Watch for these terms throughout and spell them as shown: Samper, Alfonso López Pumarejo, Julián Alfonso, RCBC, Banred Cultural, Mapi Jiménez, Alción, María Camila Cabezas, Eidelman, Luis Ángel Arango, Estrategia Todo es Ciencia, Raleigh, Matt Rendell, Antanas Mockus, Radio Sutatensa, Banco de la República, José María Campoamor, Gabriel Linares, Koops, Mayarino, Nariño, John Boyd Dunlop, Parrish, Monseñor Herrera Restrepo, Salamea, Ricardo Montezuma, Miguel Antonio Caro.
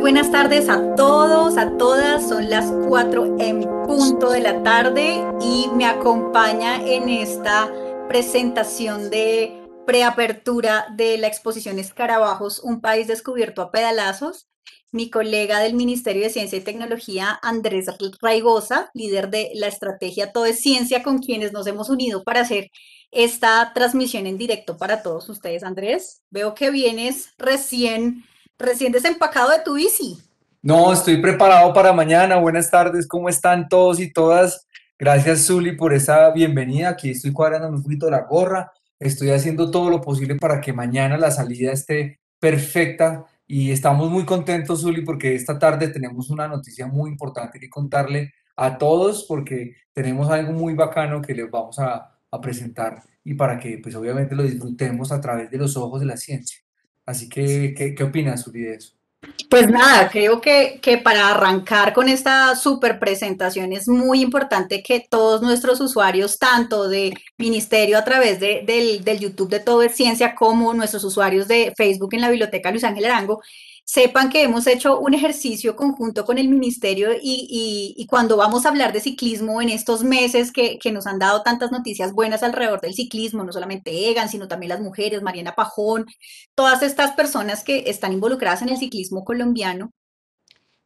Buenas tardes a todos, a todas, son las 4 en punto de la tarde y me acompaña en esta presentación de preapertura de la exposición Escarabajos: un país descubierto a pedalazos, mi colega del Ministerio de Ciencia y Tecnología, Andrés Raigosa, líder de la Estrategia Todo es Ciencia, con quienes nos hemos unido para hacer esta transmisión en directo para todos ustedes. Andrés, veo que vienes recién desempacado de tu bici. No, estoy preparado para mañana. Buenas tardes, ¿cómo están todos y todas? Gracias, Zuli, por esa bienvenida. Aquí estoy cuadrándome un poquito la gorra. Estoy haciendo todo lo posible para que mañana la salida esté perfecta y estamos muy contentos, Zuli, porque esta tarde tenemos una noticia muy importante que contarle a todos, porque tenemos algo muy bacano que les vamos a presentar y para que, pues, obviamente lo disfrutemos a través de los ojos de la ciencia. Así que, ¿qué opinas, Zuli, de eso? Pues nada, creo que para arrancar con esta super presentación es muy importante que todos nuestros usuarios, tanto de Ministerio a través del YouTube de Todo es Ciencia, como nuestros usuarios de Facebook en la Biblioteca Luis Ángel Arango, sepan que hemos hecho un ejercicio conjunto con el Ministerio y cuando vamos a hablar de ciclismo en estos meses que nos han dado tantas noticias buenas alrededor del ciclismo, no solamente Egan, sino también las mujeres, Mariana Pajón, todas estas personas que están involucradas en el ciclismo colombiano,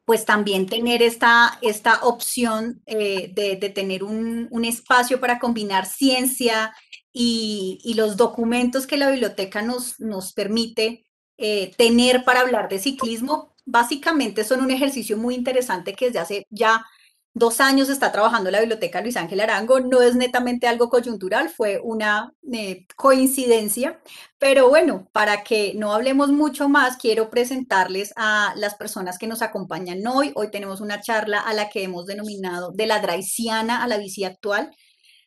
pues también tener esta opción de tener un espacio para combinar ciencia y los documentos que la biblioteca nos permite tener para hablar de ciclismo. Básicamente son un ejercicio muy interesante que desde hace ya 2 años está trabajando la Biblioteca Luis Ángel Arango. No es netamente algo coyuntural, fue una coincidencia, pero bueno, para que no hablemos mucho más, quiero presentarles a las personas que nos acompañan hoy. Hoy tenemos una charla a la que hemos denominado de la Draisiana a la bici actual.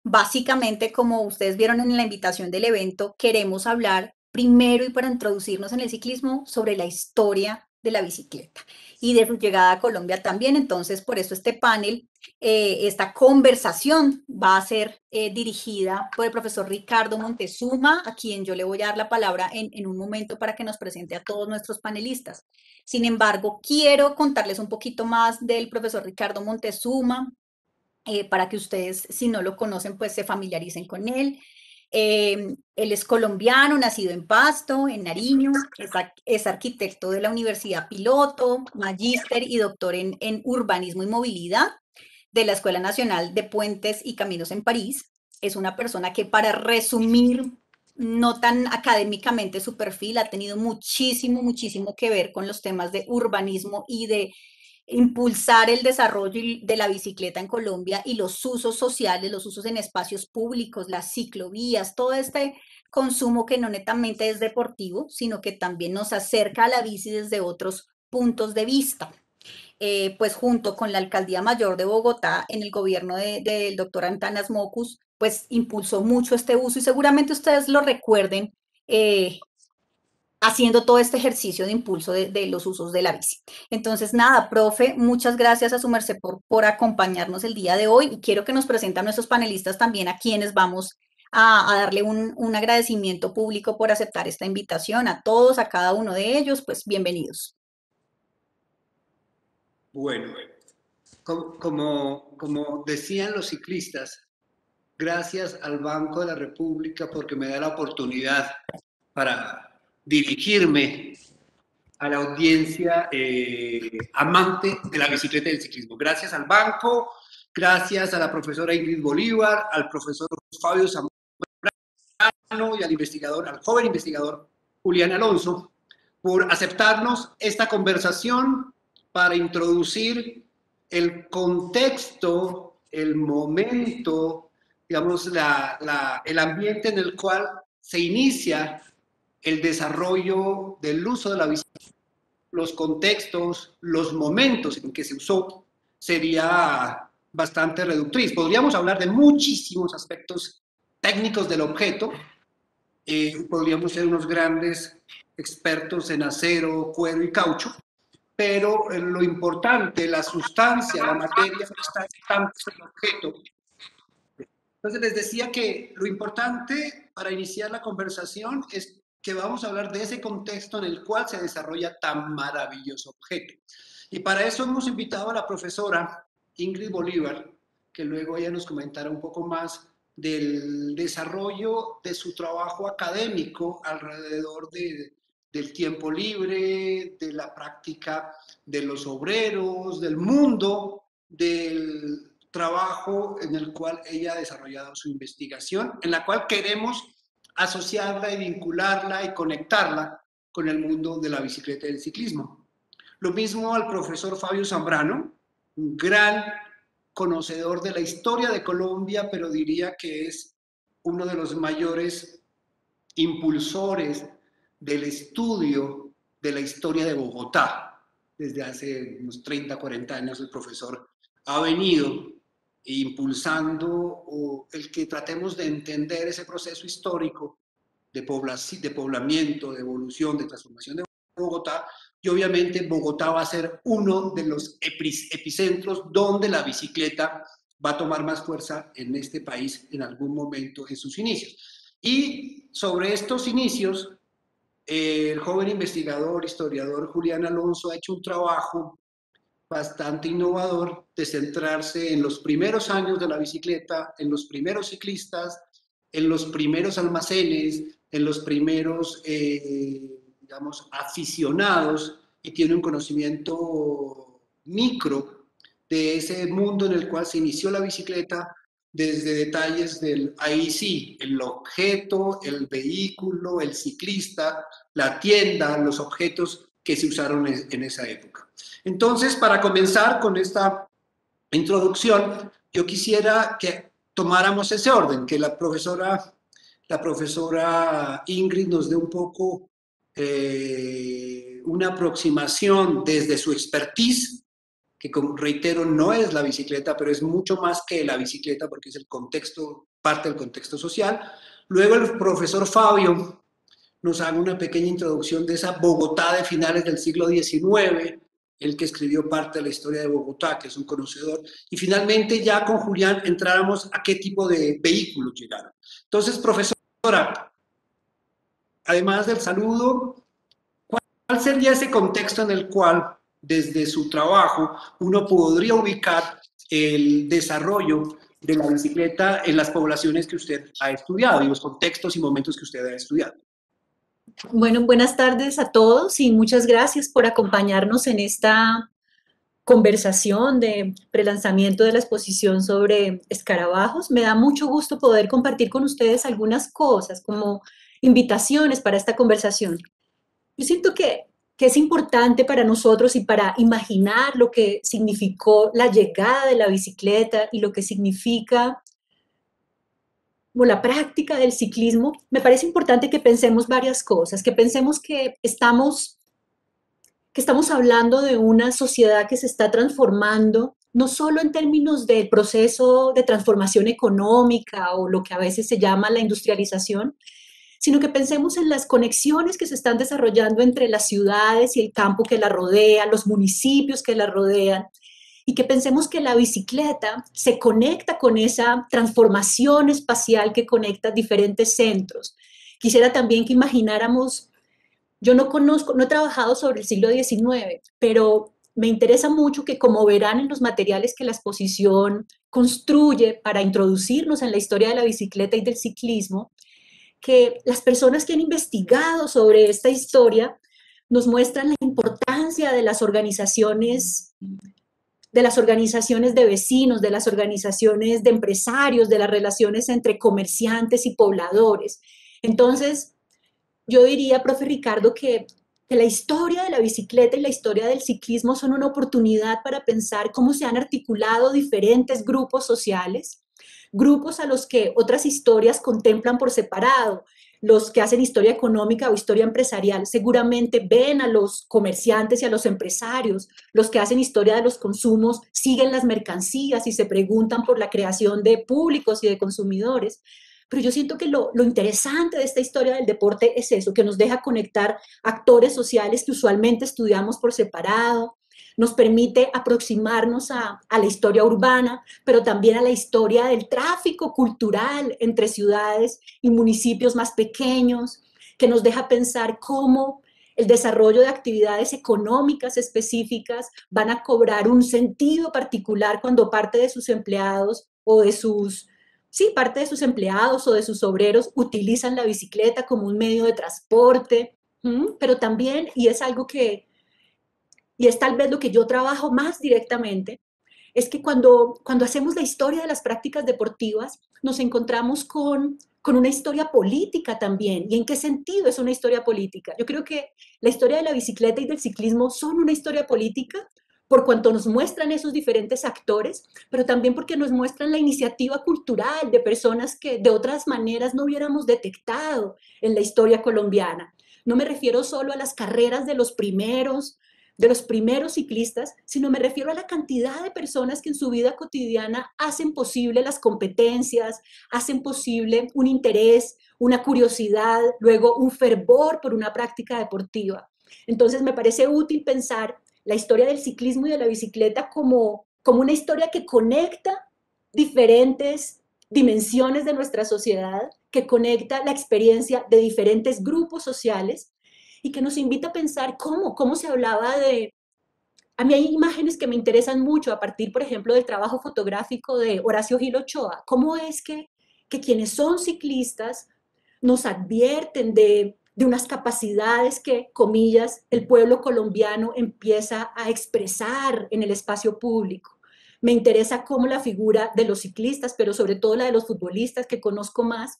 Básicamente, como ustedes vieron en la invitación del evento, queremos hablar primero, y para introducirnos en el ciclismo, sobre la historia de la bicicleta y de su llegada a Colombia también. Entonces, por eso este panel, esta conversación va a ser dirigida por el profesor Ricardo Montezuma, a quien yo le voy a dar la palabra en un momento para que nos presente a todos nuestros panelistas. Sin embargo, quiero contarles un poquito más del profesor Ricardo Montezuma, para que ustedes, si no lo conocen, pues se familiaricen con él. Él es colombiano, nacido en Pasto, en Nariño, es arquitecto de la Universidad Piloto, magíster y doctor en urbanismo y movilidad de la Escuela Nacional de Puentes y Caminos en París. Es una persona que, para resumir no tan académicamente su perfil, ha tenido muchísimo, muchísimo que ver con los temas de urbanismo y de impulsar el desarrollo de la bicicleta en Colombia y los usos sociales, los usos en espacios públicos, las ciclovías, todo este consumo que no netamente es deportivo, sino que también nos acerca a la bici desde otros puntos de vista. Pues junto con la Alcaldía Mayor de Bogotá, en el gobierno del doctor Antanas Mockus, pues impulsó mucho este uso y seguramente ustedes lo recuerden haciendo todo este ejercicio de impulso de los usos de la bici. Entonces, nada, profe, muchas gracias a su merced por acompañarnos el día de hoy, y quiero que nos presenten nuestros panelistas también, a quienes vamos a darle un agradecimiento público por aceptar esta invitación. A todos, a cada uno de ellos, pues bienvenidos. Bueno, como decían los ciclistas, gracias al Banco de la República porque me da la oportunidad para dirigirme a la audiencia amante de la bicicleta y del ciclismo. Gracias al banco, gracias a la profesora Ingrid Bolívar, al profesor Fabio Zambrano y al joven investigador Julián Alfonso, por aceptarnos esta conversación para introducir el contexto, el momento, digamos, el ambiente en el cual se inicia el desarrollo del uso de la bicicleta los contextos, los momentos en que se usó, sería bastante reductriz. Podríamos hablar de muchísimos aspectos técnicos del objeto, podríamos ser unos grandes expertos en acero, cuero y caucho, pero lo importante, la sustancia, la materia, no está tanto en el objeto. Entonces les decía que lo importante para iniciar la conversación es que vamos a hablar de ese contexto en el cual se desarrolla tan maravilloso objeto. Y para eso hemos invitado a la profesora Ingrid Bolívar, que luego ella nos comentará un poco más del desarrollo de su trabajo académico alrededor del tiempo libre, de la práctica de los obreros, del mundo, del trabajo en el cual ella ha desarrollado su investigación, en la cual queremos asociarla y vincularla y conectarla con el mundo de la bicicleta y del ciclismo. Lo mismo al profesor Fabio Zambrano, un gran conocedor de la historia de Colombia, pero diría que es uno de los mayores impulsores del estudio de la historia de Bogotá. Desde hace unos 30, 40 años el profesor ha venido impulsando el que tratemos de entender ese proceso histórico de poblamiento, de evolución, de transformación de Bogotá, y obviamente Bogotá va a ser uno de los epicentros donde la bicicleta va a tomar más fuerza en este país en algún momento en sus inicios. Y sobre estos inicios, el joven investigador, historiador Julián Alfonso ha hecho un trabajo bastante innovador de centrarse en los primeros años de la bicicleta, en los primeros ciclistas, en los primeros almacenes, en los primeros digamos, aficionados, y tiene un conocimiento micro de ese mundo en el cual se inició la bicicleta, desde detalles del, ahí sí, el objeto, el vehículo, el ciclista, la tienda, los objetos que se usaron en esa época. Entonces, para comenzar con esta introducción, yo quisiera que tomáramos ese orden, que la profesora Ingrid nos dé un poco una aproximación desde su expertise, que como reitero no es la bicicleta, pero es mucho más que la bicicleta porque es el contexto, parte del contexto social. Luego el profesor Fabio nos haga una pequeña introducción de esa Bogotá de finales del siglo XIX, el que escribió parte de la historia de Bogotá, que es un conocedor, y finalmente ya con Julián entráramos a qué tipo de vehículos llegaron. Entonces, profesora, además del saludo, ¿cuál sería ese contexto en el cual, desde su trabajo, uno podría ubicar el desarrollo de la bicicleta en las poblaciones que usted ha estudiado y los contextos y momentos que usted ha estudiado? Bueno, buenas tardes a todos y muchas gracias por acompañarnos en esta conversación de prelanzamiento de la exposición sobre escarabajos. Me da mucho gusto poder compartir con ustedes algunas cosas como invitaciones para esta conversación. Yo siento que es importante para nosotros y para imaginar lo que significó la llegada de la bicicleta y lo que significa como la práctica del ciclismo, me parece importante que pensemos varias cosas, que pensemos que estamos hablando de una sociedad que se está transformando, no solo en términos del proceso de transformación económica o lo que a veces se llama la industrialización, sino que pensemos en las conexiones que se están desarrollando entre las ciudades y el campo que la rodea, los municipios que la rodean, y que pensemos que la bicicleta se conecta con esa transformación espacial que conecta diferentes centros. Quisiera también que imagináramos, yo no he trabajado sobre el siglo XIX, pero me interesa mucho que, como verán en los materiales que la exposición construye para introducirnos en la historia de la bicicleta y del ciclismo, que las personas que han investigado sobre esta historia nos muestran la importancia de las organizaciones de vecinos, de las organizaciones de empresarios, de las relaciones entre comerciantes y pobladores. Entonces, yo diría, profe Ricardo, que la historia de la bicicleta y la historia del ciclismo son una oportunidad para pensar cómo se han articulado diferentes grupos sociales, grupos a los que otras historias contemplan por separado, los que hacen historia económica o historia empresarial seguramente ven a los comerciantes y a los empresarios, los que hacen historia de los consumos siguen las mercancías y se preguntan por la creación de públicos y de consumidores. Pero yo siento que lo interesante de esta historia del deporte es eso, que nos deja conectar actores sociales que usualmente estudiamos por separado, nos permite aproximarnos a la historia urbana, pero también a la historia del tráfico cultural entre ciudades y municipios más pequeños, que nos deja pensar cómo el desarrollo de actividades económicas específicas van a cobrar un sentido particular cuando parte de sus empleados o de sus... Sí, parte de sus empleados o de sus obreros utilizan la bicicleta como un medio de transporte, pero también, y es algo que, y es tal vez lo que yo trabajo más directamente, es que cuando hacemos la historia de las prácticas deportivas, nos encontramos con una historia política también. ¿Y en qué sentido es una historia política? Yo creo que la historia de la bicicleta y del ciclismo son una historia política, por cuanto nos muestran esos diferentes actores, pero también porque nos muestran la iniciativa cultural de personas que de otras maneras no hubiéramos detectado en la historia colombiana. No me refiero solo a las carreras de los primeros ciclistas, sino me refiero a la cantidad de personas que en su vida cotidiana hacen posible las competencias, hacen posible un interés, una curiosidad, luego un fervor por una práctica deportiva. Entonces me parece útil pensar la historia del ciclismo y de la bicicleta como una historia que conecta diferentes dimensiones de nuestra sociedad, que conecta la experiencia de diferentes grupos sociales y que nos invita a pensar cómo se hablaba de... A mí hay imágenes que me interesan mucho a partir, por ejemplo, del trabajo fotográfico de Horacio Gil Ochoa. ¿Cómo es que quienes son ciclistas nos advierten de unas capacidades que, comillas, el pueblo colombiano empieza a expresar en el espacio público? Me interesa cómo la figura de los ciclistas, pero sobre todo la de los futbolistas que conozco más,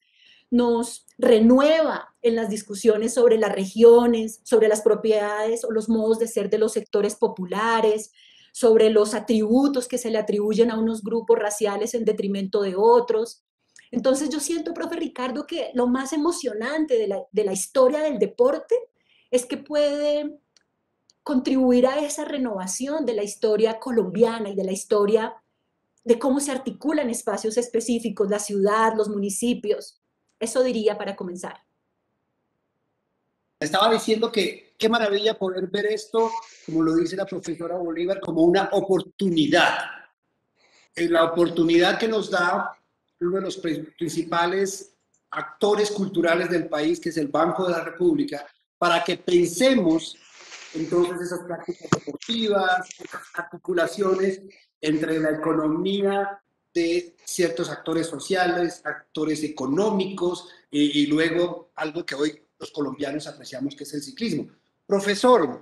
nos renueva en las discusiones sobre las regiones, sobre las propiedades o los modos de ser de los sectores populares, sobre los atributos que se le atribuyen a unos grupos raciales en detrimento de otros. Entonces yo siento, profe Ricardo, que lo más emocionante de la historia del deporte es que puede contribuir a esa renovación de la historia colombiana y de la historia de cómo se articulan espacios específicos, la ciudad, los municipios. Eso diría para comenzar. Estaba diciendo que qué maravilla poder ver esto, como lo dice la profesora Bolívar, como una oportunidad. La oportunidad que nos da uno de los principales actores culturales del país, que es el Banco de la República, para que pensemos entonces esas prácticas deportivas, esas articulaciones entre la economía de ciertos actores sociales, actores económicos, y luego algo que hoy los colombianos apreciamos, que es el ciclismo. Profesor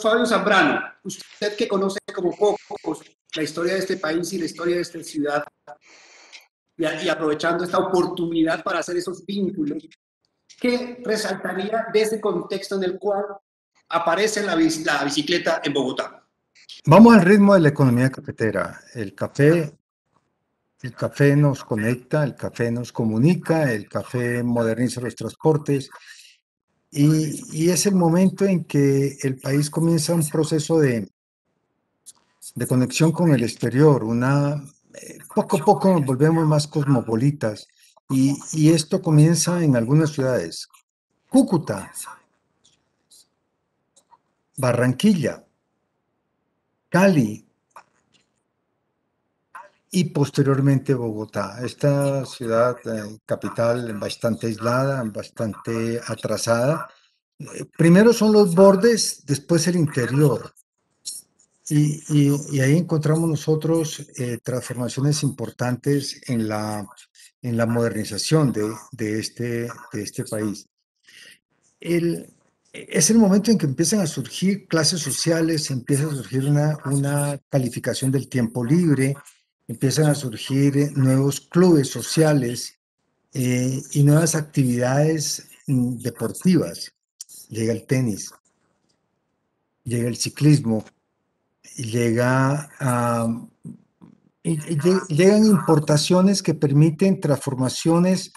Fabio Zambrano, usted que conoce como pocos la historia de este país y la historia de esta ciudad, y aprovechando esta oportunidad para hacer esos vínculos, ¿qué resaltaría de ese contexto en el cual aparece la bicicleta en Bogotá? Vamos al ritmo de la economía cafetera. El café nos conecta, el café nos comunica, el café moderniza los transportes y es el momento en que el país comienza un proceso de conexión con el exterior, poco a poco nos volvemos más cosmopolitas y esto comienza en algunas ciudades. Cúcuta, Barranquilla, Cali y posteriormente Bogotá. Esta ciudad capital bastante aislada, bastante atrasada. Primero son los bordes, después el interior. Y ahí encontramos nosotros transformaciones importantes en la modernización de este país. Es el momento en que empiezan a surgir clases sociales, empieza a surgir una calificación del tiempo libre, empiezan a surgir nuevos clubes sociales y nuevas actividades deportivas. Llega el tenis, llega el ciclismo, llegan importaciones que permiten transformaciones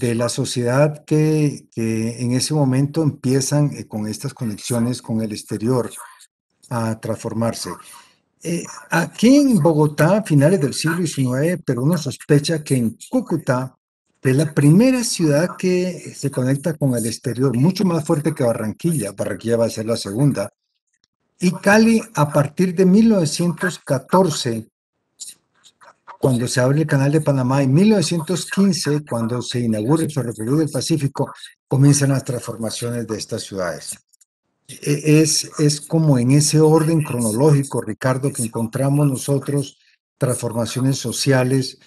de la sociedad que en ese momento empiezan con estas conexiones con el exterior a transformarse. Aquí en Bogotá, a finales del siglo XIX, pero uno sospecha que en Cúcuta es la primera ciudad que se conecta con el exterior, mucho más fuerte que Barranquilla. Barranquilla va a ser la segunda. Y Cali, a partir de 1914, cuando se abre el Canal de Panamá, en 1915, cuando se inaugura el Ferrocarril del Pacífico, comienzan las transformaciones de estas ciudades. Es como en ese orden cronológico, Ricardo, que encontramos nosotros transformaciones sociales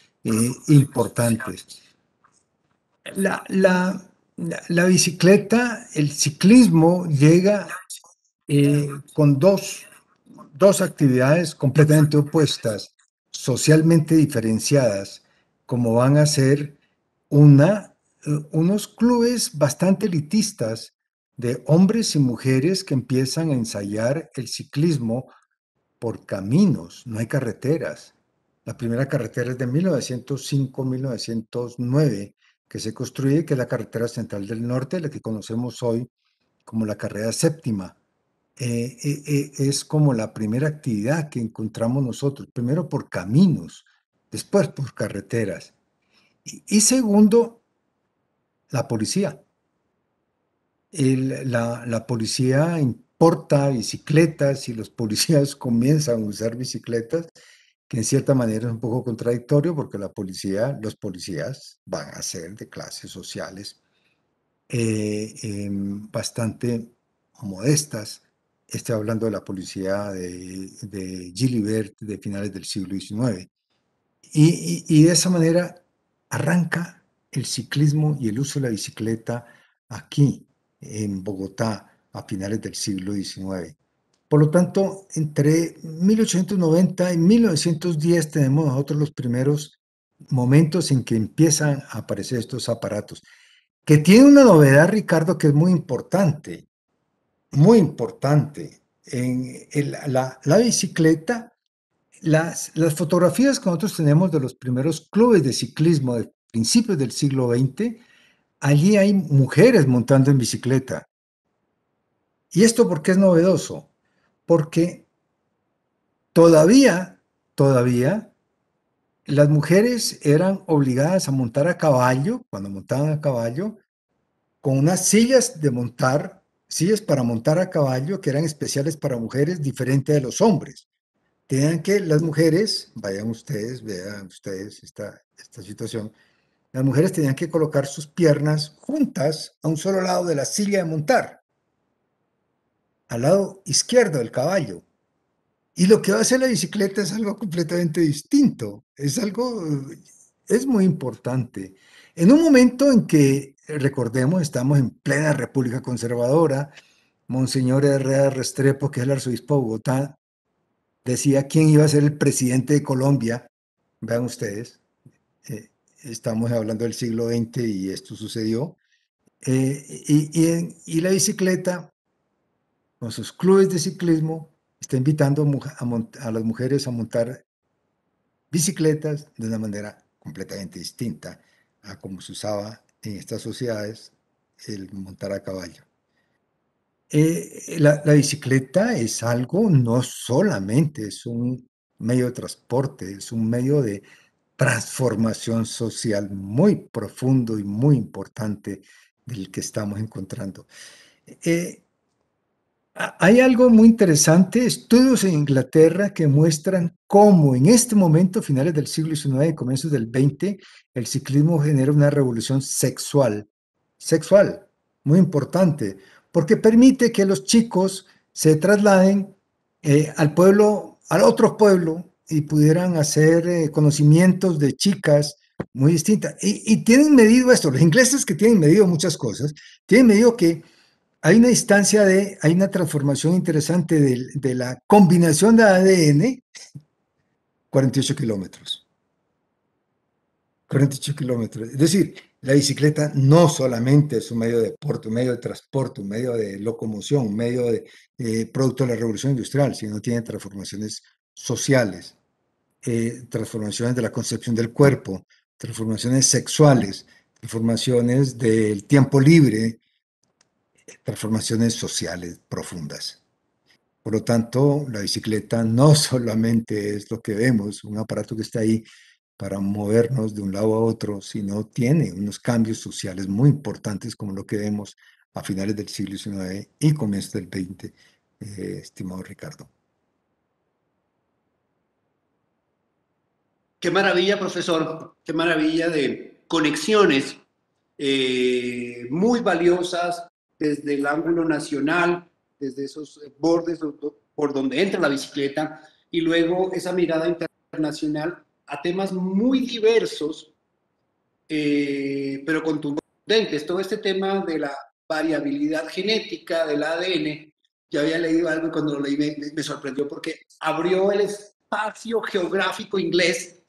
importantes. La bicicleta, el ciclismo llega con dos actividades completamente opuestas, socialmente diferenciadas, como van a ser unos clubes bastante elitistas de hombres y mujeres que empiezan a ensayar el ciclismo por caminos, no hay carreteras. La primera carretera es de 1905-1909, que se construye, que es la carretera central del norte, la que conocemos hoy como la carrera séptima. Es como la primera actividad que encontramos nosotros, primero por caminos, después por carreteras. Y segundo, la policía. La policía importa bicicletas y los policías comienzan a usar bicicletas, que en cierta manera es un poco contradictorio porque los policías van a ser de clases sociales bastante modestas. Estoy hablando de la policía de Gilibert de finales del siglo XIX. Y de esa manera arranca el ciclismo y el uso de la bicicleta aquí, en Bogotá, a finales del siglo XIX. Por lo tanto, entre 1890 y 1910 tenemos nosotros los primeros momentos en que empiezan a aparecer estos aparatos, que tiene una novedad, Ricardo, que es muy importante. Muy importante. En la bicicleta, las fotografías que nosotros tenemos de los primeros clubes de ciclismo de principios del siglo XX, allí hay mujeres montando en bicicleta. ¿Y esto por qué es novedoso? Porque todavía, las mujeres eran obligadas a montar a caballo, cuando montaban a caballo, con unas sillas para montar a caballo que eran especiales para mujeres, diferente de los hombres. Tenían que las mujeres, vean ustedes esta situación, las mujeres tenían que colocar sus piernas juntas a un solo lado de la silla de montar, al lado izquierdo del caballo. Y lo que va a hacer la bicicleta es algo completamente distinto, es muy importante. En un momento en que, recordemos, estamos en plena República Conservadora, Monseñor Herrera Restrepo, que es el arzobispo de Bogotá, decía quién iba a ser el presidente de Colombia. Vean ustedes, estamos hablando del siglo XX y esto sucedió. Y la bicicleta, con sus clubes de ciclismo, está invitando a las mujeres a montar bicicletas de una manera completamente distinta a como se usaba en estas sociedades el montar a caballo. La bicicleta es algo, no solamente es un medio de transporte, es un medio de transformación social muy profundo y muy importante del que estamos encontrando. Hay algo muy interesante, estudios en Inglaterra que muestran cómo en este momento, finales del siglo XIX y comienzos del XX, el ciclismo genera una revolución sexual, muy importante, porque permite que los chicos se trasladen al otro pueblo y pudieran hacer conocimientos de chicas muy distintas. Y tienen medido esto, los ingleses que tienen medido muchas cosas, tienen medido que hay una transformación interesante de la combinación de ADN, 48 kilómetros. 48 kilómetros. Es decir, la bicicleta no solamente es un medio de deporte, un medio de transporte, un medio de locomoción, un medio de producto de la revolución industrial, sino tiene transformaciones sociales, transformaciones de la concepción del cuerpo, transformaciones sexuales, informaciones del tiempo libre, transformaciones sociales profundas. Por lo tanto, la bicicleta no solamente es lo que vemos, un aparato que está ahí para movernos de un lado a otro, sino tiene unos cambios sociales muy importantes como lo que vemos a finales del siglo XIX y comienzos del XX, estimado Ricardo. Qué maravilla, profesor, qué maravilla de conexiones muy valiosas desde el ángulo nacional, desde esos bordes por donde entra la bicicleta, y luego esa mirada internacional a temas muy diversos, pero contundentes. Todo este tema de la variabilidad genética del ADN, yo había leído algo y cuando lo leí me sorprendió porque abrió el espacio geográfico inglés,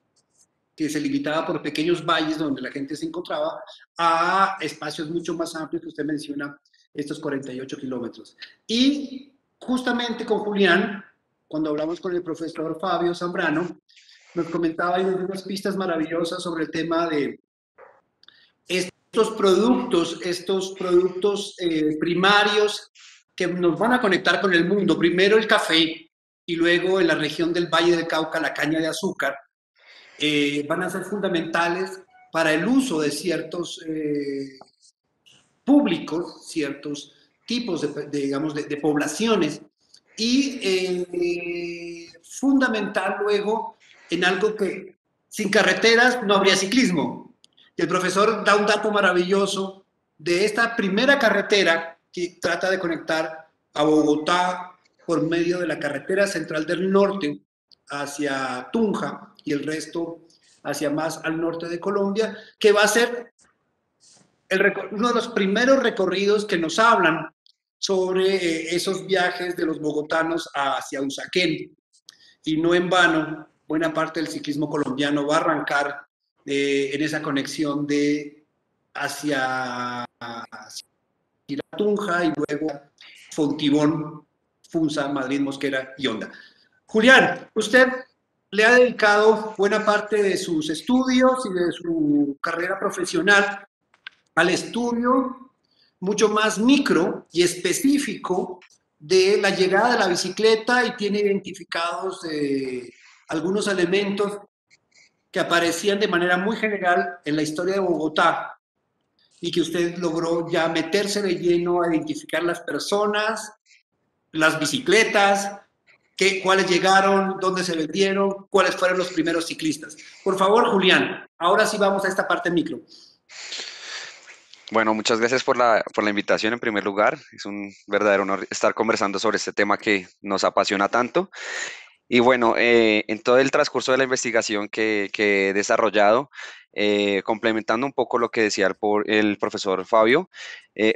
que se limitaba por pequeños valles donde la gente se encontraba, a espacios mucho más amplios que usted menciona, estos 48 kilómetros. Y justamente con Julián, cuando hablamos con el profesor Fabio Zambrano, nos comentaba unas pistas maravillosas sobre el tema de estos productos primarios que nos van a conectar con el mundo. Primero el café y luego en la región del Valle del Cauca la caña de azúcar. Van a ser fundamentales para el uso de ciertos públicos, ciertos tiptipos de poblaciones, y fundamental luego en algo que sin carreteras no habría ciclismo. Y el profesor da un dato maravilloso de esta primera carretera que trata de conectar a Bogotá por medio de la carretera central del norte hacia Tunja, y el resto hacia más al norte de Colombia, que va a ser uno de los primeros recorridos que nos hablan sobre esos viajes de los bogotanos hacia Usaquén. Y no en vano, buena parte del ciclismo colombiano va a arrancar en esa conexión de hacia Tunja y luego Fontibón, Funza, Madrid, Mosquera y Honda. Julián, usted le ha dedicado buena parte de sus estudios y de su carrera profesional al estudio mucho más micro y específico de la llegada de la bicicleta, y tiene identificados algunos elementos que aparecían de manera muy general en la historia de Bogotá y que usted logró ya meterse de lleno a identificar las personas, las bicicletas, cuáles llegaron, dónde se vendieron, cuáles fueron los primeros ciclistas. Por favor, Julián, ahora sí vamos a esta parte micro. Bueno, muchas gracias por la invitación en primer lugar. Es un verdadero honor estar conversando sobre este tema que nos apasiona tanto. Y bueno, en todo el transcurso de la investigación que he desarrollado, complementando un poco lo que decía el profesor Fabio,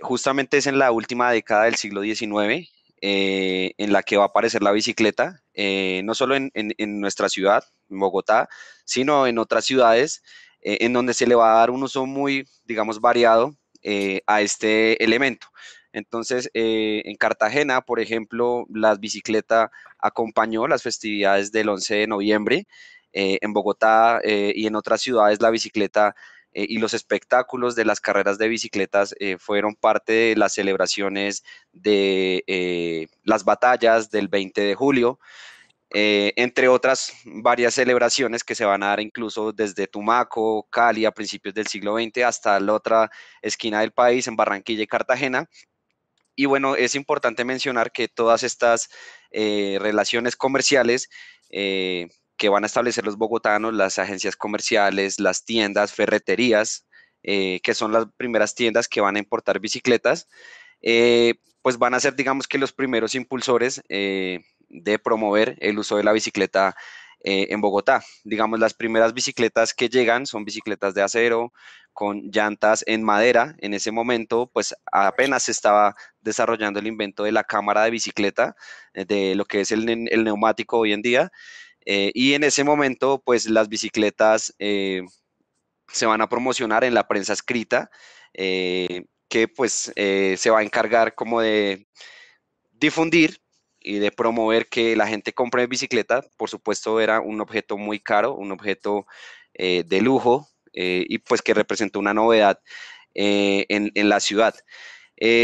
justamente es en la última década del siglo XIX, en la que va a aparecer la bicicleta, no solo en nuestra ciudad, en Bogotá, sino en otras ciudades, en donde se le va a dar un uso muy, digamos, variado a este elemento. Entonces, en Cartagena, por ejemplo, la bicicleta acompañó las festividades del 11 de noviembre, en Bogotá y en otras ciudades la bicicleta y los espectáculos de las carreras de bicicletas fueron parte de las celebraciones de las batallas del 20 de julio, entre otras varias celebraciones que se van a dar incluso desde Tumaco, Cali a principios del siglo XX hasta la otra esquina del país, en Barranquilla y Cartagena. Y bueno, es importante mencionar que todas estas relaciones comerciales que van a establecer los bogotanos, las agencias comerciales, las tiendas, ferreterías, que son las primeras tiendas que van a importar bicicletas, pues van a ser, digamos, que los primeros impulsores de promover el uso de la bicicleta en Bogotá. Digamos, las primeras bicicletas que llegan son bicicletas de acero, con llantas en madera. En ese momento, pues apenas se estaba desarrollando el invento de la cámara de bicicleta, de lo que es el neumático hoy en día. Y en ese momento, pues las bicicletas se van a promocionar en la prensa escrita, que pues se va a encargar como de difundir y de promover que la gente compre bicicleta. Por supuesto, era un objeto muy caro, un objeto de lujo, y pues que representó una novedad en la ciudad.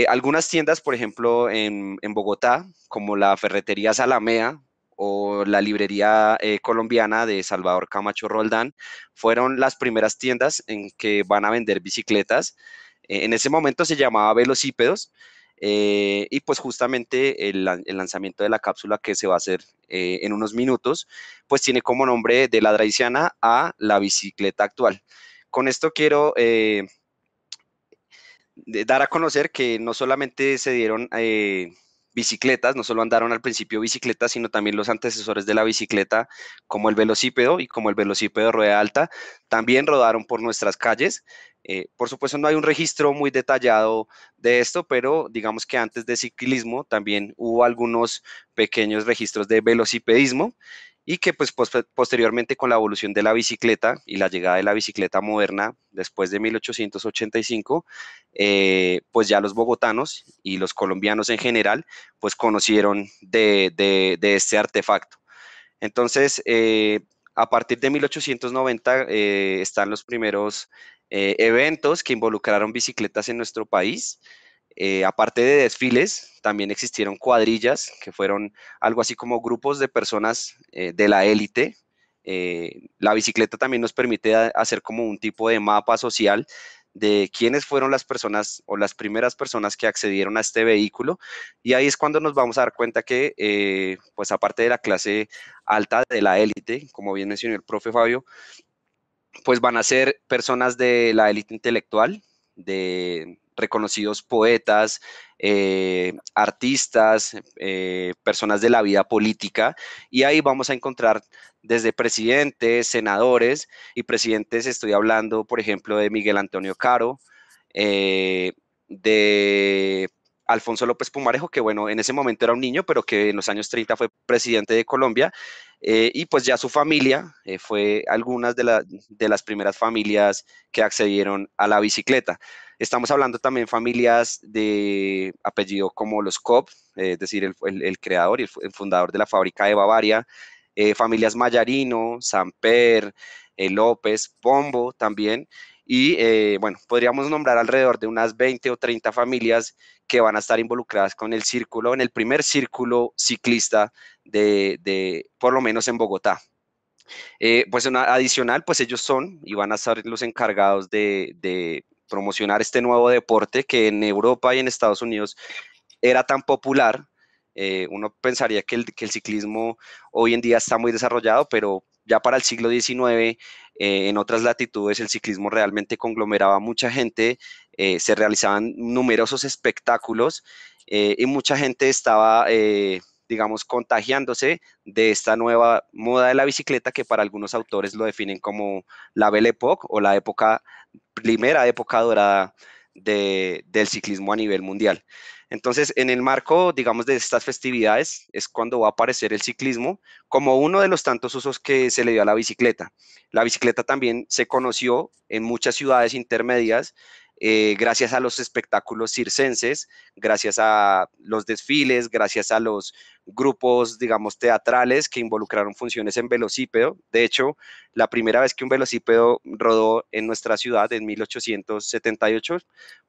Algunas tiendas, por ejemplo, en Bogotá, como la ferretería Salamea o la librería colombiana de Salvador Camacho Roldán, fueron las primeras tiendas en que van a vender bicicletas. En ese momento se llamaba velocípedos, y pues justamente el lanzamiento de la cápsula que se va a hacer en unos minutos, pues tiene como nombre de la Draisiana a la bicicleta actual. Con esto quiero dar a conocer que no solamente se dieron bicicletas, no solo andaron al principio bicicletas, sino también los antecesores de la bicicleta, como el velocípedo y como el velocípedo de rueda alta, también rodaron por nuestras calles. Por supuesto no hay un registro muy detallado de esto, pero digamos que antes de ciclismo también hubo algunos pequeños registros de velocipedismo y que pues posteriormente con la evolución de la bicicleta y la llegada de la bicicleta moderna después de 1885, pues ya los bogotanos y los colombianos en general pues conocieron de este artefacto. Entonces a partir de 1890 están los primeros eventos que involucraron bicicletas en nuestro país. Aparte de desfiles, también existieron cuadrillas, que fueron algo así como grupos de personas de la élite. La bicicleta también nos permite hacer como un tipo de mapa social de quiénes fueron las personas o las primeras personas que accedieron a este vehículo, y ahí es cuando nos vamos a dar cuenta que, pues aparte de la clase alta, de la élite, como bien mencionó el profe Fabio, pues van a ser personas de la élite intelectual, de reconocidos poetas, artistas, personas de la vida política, y ahí vamos a encontrar desde presidentes, senadores, y presidentes estoy hablando, por ejemplo, de Miguel Antonio Caro, de Alfonso López Pumarejo, que bueno, en ese momento era un niño, pero que en los años 30 fue presidente de Colombia, y pues ya su familia fue algunas de las primeras familias que accedieron a la bicicleta. Estamos hablando también familias de apellido como los Kopp, es decir, el creador y el fundador de la fábrica de Bavaria, familias Mayarino, Samper, López, Pombo también, y bueno, podríamos nombrar alrededor de unas 20 o 30 familias que van a estar involucradas con el círculo, en el primer círculo ciclista de por lo menos en Bogotá. Pues adicional, pues ellos son y van a ser los encargados de promocionar este nuevo deporte que en Europa y en Estados Unidos era tan popular. Uno pensaría que el ciclismo hoy en día está muy desarrollado, pero ya para el siglo XIX, en otras latitudes, el ciclismo realmente conglomeraba a mucha gente, se realizaban numerosos espectáculos y mucha gente estaba, digamos, contagiándose de esta nueva moda de la bicicleta que para algunos autores lo definen como la Belle Époque o la primera época dorada del ciclismo a nivel mundial. Entonces, en el marco, digamos, de estas festividades es cuando va a aparecer el ciclismo como uno de los tantos usos que se le dio a la bicicleta. La bicicleta también se conoció en muchas ciudades intermedias gracias a los espectáculos circenses, gracias a los desfiles, gracias a los grupos, digamos, teatrales que involucraron funciones en velocípedo. De hecho, la primera vez que un velocípedo rodó en nuestra ciudad en 1878,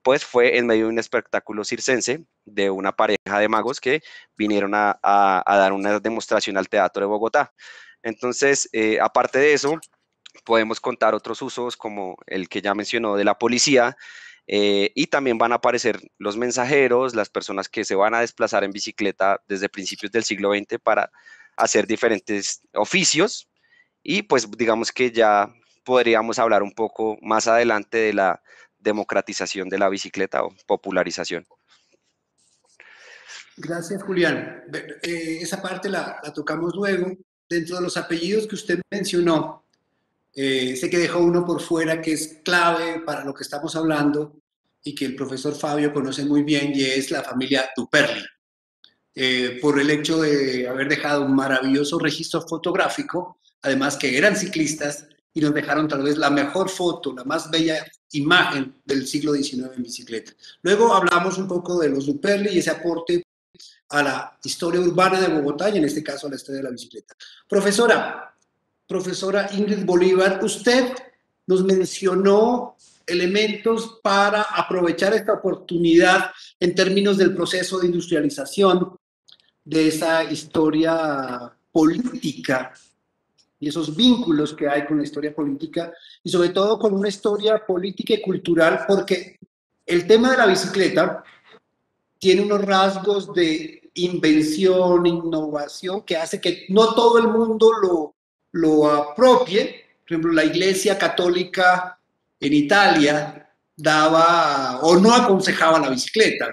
pues fue en medio de un espectáculo circense de una pareja de magos que vinieron a dar una demostración al Teatro de Bogotá. Entonces, aparte de eso, podemos contar otros usos como el que ya mencionó de la policía, y también van a aparecer los mensajeros, las personas que se van a desplazar en bicicleta desde principios del siglo XX para hacer diferentes oficios, y pues digamos que ya podríamos hablar un poco más adelante de la democratización de la bicicleta o popularización. Gracias, Julián. Esa parte la tocamos luego. Dentro de los apellidos que usted mencionó, sé que dejó uno por fuera que es clave para lo que estamos hablando y que el profesor Fabio conoce muy bien, y es la familia Duperly, por el hecho de haber dejado un maravilloso registro fotográfico, además que eran ciclistas y nos dejaron tal vez la mejor foto, la más bella imagen del siglo XIX en bicicleta. Luego hablamos un poco de los Duperly y ese aporte a la historia urbana de Bogotá y en este caso a la historia de la bicicleta. Profesora Ingrid Bolívar, usted nos mencionó elementos para aprovechar esta oportunidad en términos del proceso de industrialización, de esa historia política y esos vínculos que hay con la historia política y sobre todo con una historia política y cultural, porque el tema de la bicicleta tiene unos rasgos de invención, innovación, que hace que no todo el mundo lo apropie. Por ejemplo, la Iglesia Católica en Italia daba o no aconsejaba la bicicleta,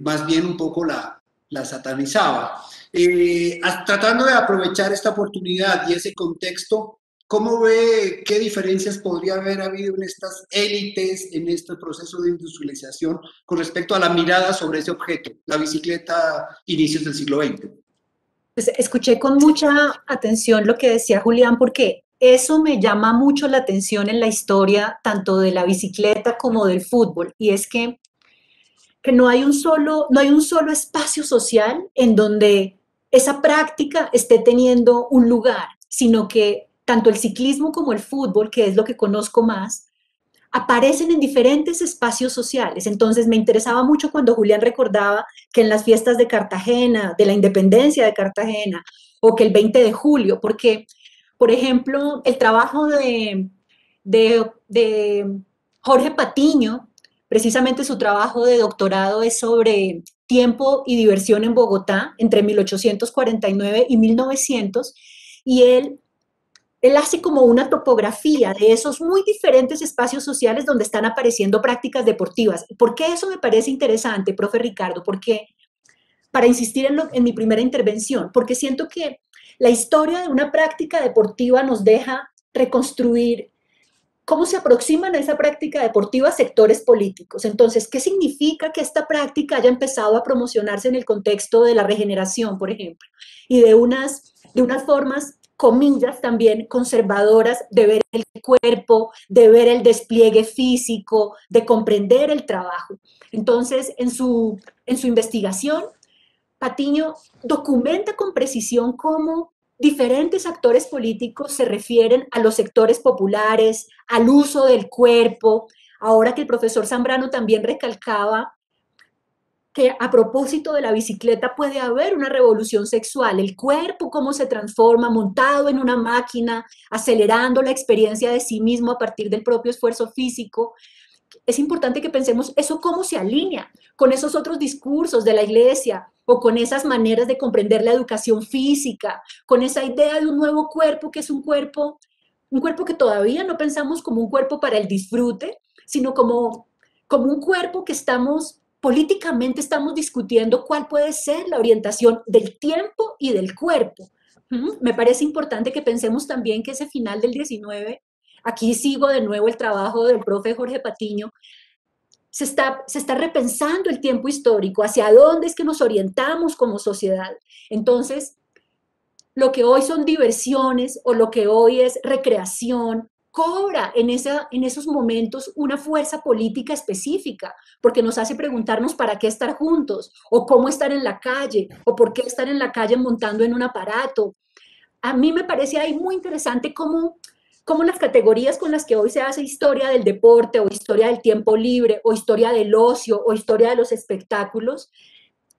más bien un poco la satanizaba. Tratando de aprovechar esta oportunidad y ese contexto, ¿cómo ve qué diferencias podría haber habido en estas élites, en este proceso de industrialización, con respecto a la mirada sobre ese objeto, la bicicleta, inicios del siglo XX? Pues escuché con mucha atención lo que decía Julián, porque eso me llama mucho la atención en la historia, tanto de la bicicleta como del fútbol, y es que no hay un solo espacio social en donde esa práctica esté teniendo un lugar, sino que tanto el ciclismo como el fútbol, que es lo que conozco más, aparecen en diferentes espacios sociales. Entonces me interesaba mucho cuando Julián recordaba que en las fiestas de Cartagena, de la independencia de Cartagena, o que el 20 de julio, porque, por ejemplo, el trabajo de Jorge Patiño, precisamente su trabajo de doctorado es sobre tiempo y diversión en Bogotá, entre 1849 y 1900, y él hace como una topografía de esos muy diferentes espacios sociales donde están apareciendo prácticas deportivas. ¿Por qué eso me parece interesante, profe Ricardo? Porque, para insistir en mi primera intervención, porque siento que la historia de una práctica deportiva nos deja reconstruir cómo se aproximan a esa práctica deportiva sectores políticos. Entonces, ¿qué significa que esta práctica haya empezado a promocionarse en el contexto de la regeneración, por ejemplo, y de unas formas, comillas, también conservadoras, de ver el cuerpo, de ver el despliegue físico, de comprender el trabajo? Entonces, en su investigación, Patiño documenta con precisión cómo diferentes actores políticos se refieren a los sectores populares, al uso del cuerpo. Ahora que el profesor Zambrano también recalcaba que a propósito de la bicicleta puede haber una revolución sexual, el cuerpo cómo se transforma montado en una máquina, acelerando la experiencia de sí mismo a partir del propio esfuerzo físico. Es importante que pensemos eso cómo se alinea con esos otros discursos de la Iglesia o con esas maneras de comprender la educación física, con esa idea de un nuevo cuerpo que es un cuerpo que todavía no pensamos como un cuerpo para el disfrute, sino como un cuerpo que políticamente estamos discutiendo cuál puede ser la orientación del tiempo y del cuerpo. Me parece importante que pensemos también que ese final del 19, aquí sigo de nuevo el trabajo del profe Jorge Patiño, se está repensando el tiempo histórico, hacia dónde es que nos orientamos como sociedad. Entonces, lo que hoy son diversiones o lo que hoy es recreación, cobra en esos momentos una fuerza política específica, porque nos hace preguntarnos para qué estar juntos, o cómo estar en la calle, o por qué estar en la calle montando en un aparato. A mí me parece ahí muy interesante cómo las categorías con las que hoy se hace historia del deporte, o historia del tiempo libre, o historia del ocio, o historia de los espectáculos,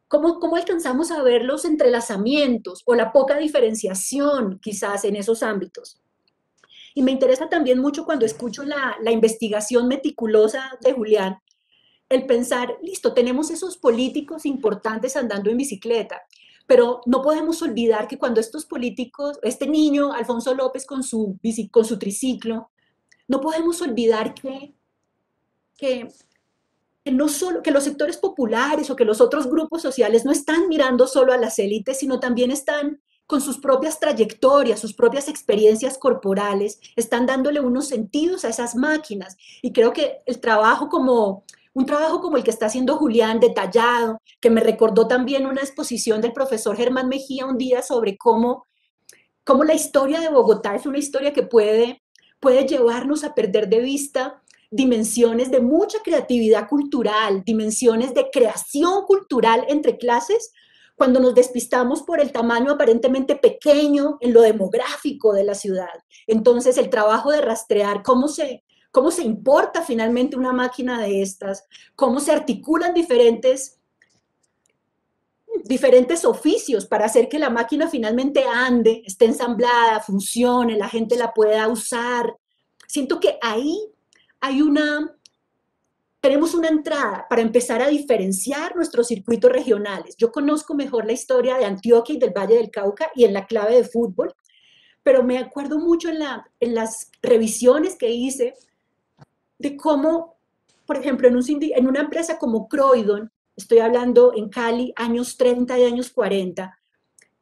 ¿Cómo alcanzamos a ver los entrelazamientos, o la poca diferenciación quizás en esos ámbitos? Y me interesa también mucho cuando escucho la investigación meticulosa de Julián, el pensar, listo, tenemos esos políticos importantes andando en bicicleta, pero no podemos olvidar que cuando estos políticos, este niño, Alfonso López con su triciclo, no podemos olvidar que no solo, que los sectores populares o que los otros grupos sociales no están mirando solo a las élites, sino también están con sus propias trayectorias, sus propias experiencias corporales, están dándole unos sentidos a esas máquinas. Y creo que un trabajo como el que está haciendo Julián, detallado, que me recordó también una exposición del profesor Germán Mejía un día sobre cómo la historia de Bogotá es una historia que puede llevarnos a perder de vista dimensiones de mucha creatividad cultural, dimensiones de creación cultural entre clases, cuando nos despistamos por el tamaño aparentemente pequeño en lo demográfico de la ciudad. Entonces, el trabajo de rastrear cómo se importa finalmente una máquina de estas, cómo se articulan diferentes oficios para hacer que la máquina finalmente ande, esté ensamblada, funcione, la gente la pueda usar. Siento que ahí hay tenemos una entrada para empezar a diferenciar nuestros circuitos regionales. Yo conozco mejor la historia de Antioquia y del Valle del Cauca y en la clave de fútbol, pero me acuerdo mucho en las revisiones que hice de cómo, por ejemplo, en una empresa como Croydon, estoy hablando en Cali, años 30 y años 40,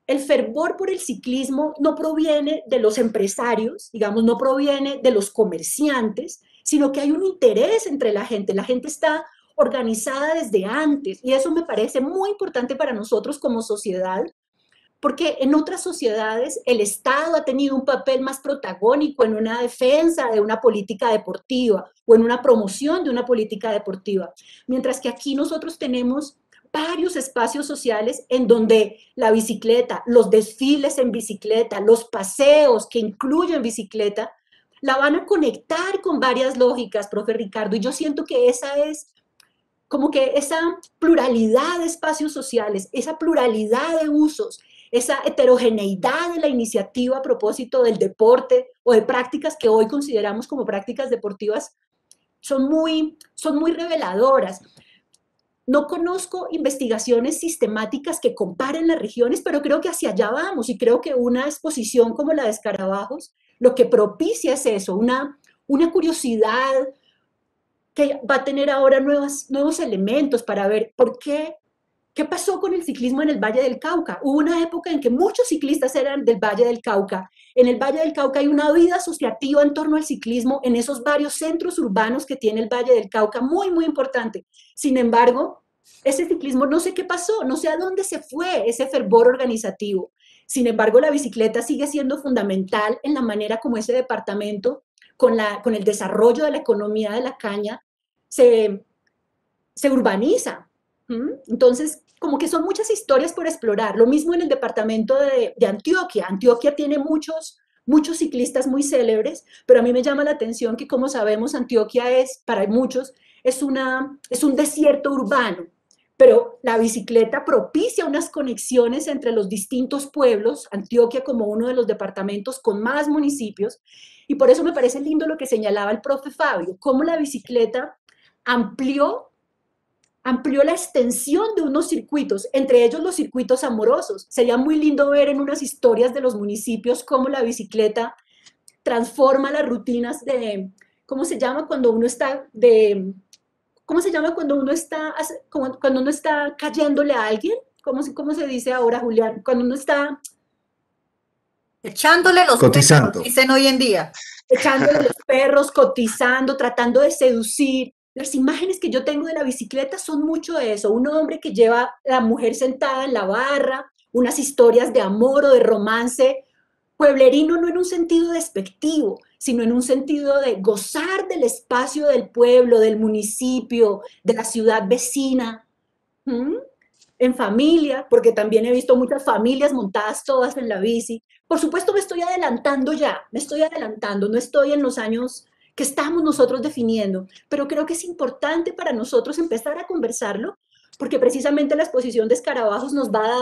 el fervor por el ciclismo no proviene de los empresarios, digamos, no proviene de los comerciantes, sino que hay un interés entre la gente está organizada desde antes, y eso me parece muy importante para nosotros como sociedad, porque en otras sociedades el Estado ha tenido un papel más protagónico en una defensa de una política deportiva o en una promoción de una política deportiva, mientras que aquí nosotros tenemos varios espacios sociales en donde la bicicleta, los desfiles en bicicleta, los paseos que incluyen bicicleta, la van a conectar con varias lógicas, profe Ricardo, y yo siento que esa es como que esa pluralidad de espacios sociales, esa pluralidad de usos, esa heterogeneidad de la iniciativa a propósito del deporte o de prácticas que hoy consideramos como prácticas deportivas son muy reveladoras. No conozco investigaciones sistemáticas que comparen las regiones, pero creo que hacia allá vamos y creo que una exposición como la de Escarabajos lo que propicia es eso, una curiosidad que va a tener ahora nuevos elementos para ver por qué, qué pasó con el ciclismo en el Valle del Cauca. Hubo una época en que muchos ciclistas eran del Valle del Cauca. En el Valle del Cauca hay una vida asociativa en torno al ciclismo en esos varios centros urbanos que tiene el Valle del Cauca, muy, muy importante. Sin embargo, ese ciclismo no sé qué pasó, no sé a dónde se fue ese fervor organizativo. Sin embargo, la bicicleta sigue siendo fundamental en la manera como ese departamento, con el desarrollo de la economía de la caña, se urbaniza. Entonces, como que son muchas historias por explorar. Lo mismo en el departamento de Antioquia. Antioquia tiene muchos ciclistas muy célebres, pero a mí me llama la atención que, como sabemos, Antioquia es, para muchos, es un desierto urbano. Pero la bicicleta propicia unas conexiones entre los distintos pueblos, Antioquia como uno de los departamentos con más municipios, y por eso me parece lindo lo que señalaba el profe Fabio, cómo la bicicleta amplió la extensión de unos circuitos, entre ellos los circuitos amorosos. Sería muy lindo ver en unas historias de los municipios cómo la bicicleta transforma las rutinas de, ¿Cómo se llama cuando uno está cayéndole a alguien? ¿Cómo se dice ahora, Julián? Cuando uno está echándole los perros, dicen hoy en día. Echándole los perros, cotizando, tratando de seducir. Las imágenes que yo tengo de la bicicleta son mucho de eso. Un hombre que lleva a la mujer sentada en la barra, unas historias de amor o de romance pueblerino, no en un sentido despectivo, sino en un sentido de gozar del espacio del pueblo, del municipio, de la ciudad vecina, en familia, porque también he visto muchas familias montadas todas en la bici. Por supuesto me estoy adelantando ya, no estoy en los años que estamos nosotros definiendo, pero creo que es importante para nosotros empezar a conversarlo, porque precisamente la exposición de Escarabajos nos va a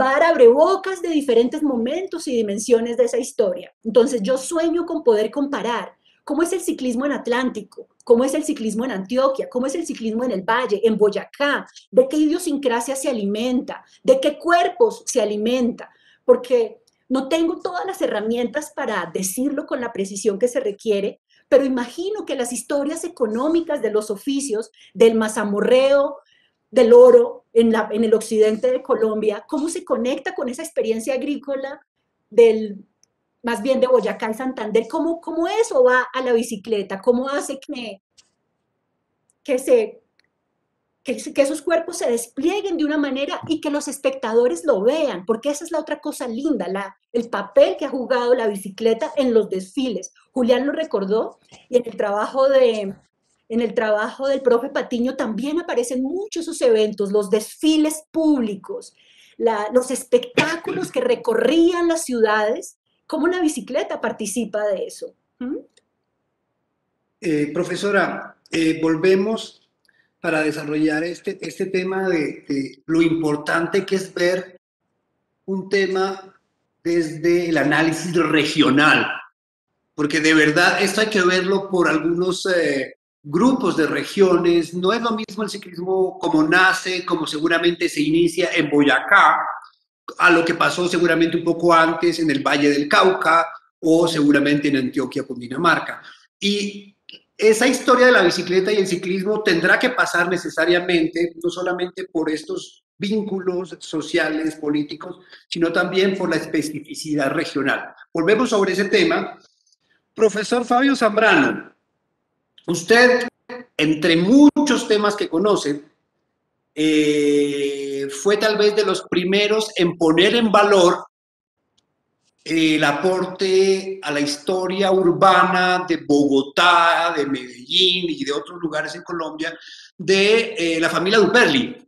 dar abrebocas de diferentes momentos y dimensiones de esa historia. Entonces yo sueño con poder comparar cómo es el ciclismo en Atlántico, cómo es el ciclismo en Antioquia, cómo es el ciclismo en el Valle, en Boyacá, de qué idiosincrasia se alimenta, de qué cuerpos se alimenta, porque no tengo todas las herramientas para decirlo con la precisión que se requiere, pero imagino que las historias económicas de los oficios, del mazamorreo, del oro en el occidente de Colombia, cómo se conecta con esa experiencia agrícola más bien de Boyacá y Santander, cómo eso va a la bicicleta, cómo hace que esos cuerpos se desplieguen de una manera y que los espectadores lo vean, porque esa es la otra cosa linda, el papel que ha jugado la bicicleta en los desfiles. Julián lo recordó, y en el trabajo de En el trabajo del profe Patiño también aparecen muchos esos eventos, los desfiles públicos, los espectáculos que recorrían las ciudades. ¿Cómo la bicicleta participa de eso? ¿Mm? Profesora, volvemos para desarrollar este tema de lo importante que es ver un tema desde el análisis regional, porque de verdad esto hay que verlo por algunos grupos de regiones. No es lo mismo el ciclismo como nace, como seguramente se inicia en Boyacá, a lo que pasó seguramente un poco antes en el Valle del Cauca o seguramente en Antioquia, Cundinamarca. Y esa historia de la bicicleta y el ciclismo tendrá que pasar necesariamente, no solamente por estos vínculos sociales, políticos, sino también por la especificidad regional. Volvemos sobre ese tema. Profesor Fabio Zambrano, usted, entre muchos temas que conoce, fue tal vez de los primeros en poner en valor el aporte a la historia urbana de Bogotá, de Medellín y de otros lugares en Colombia, de la familia Duperly,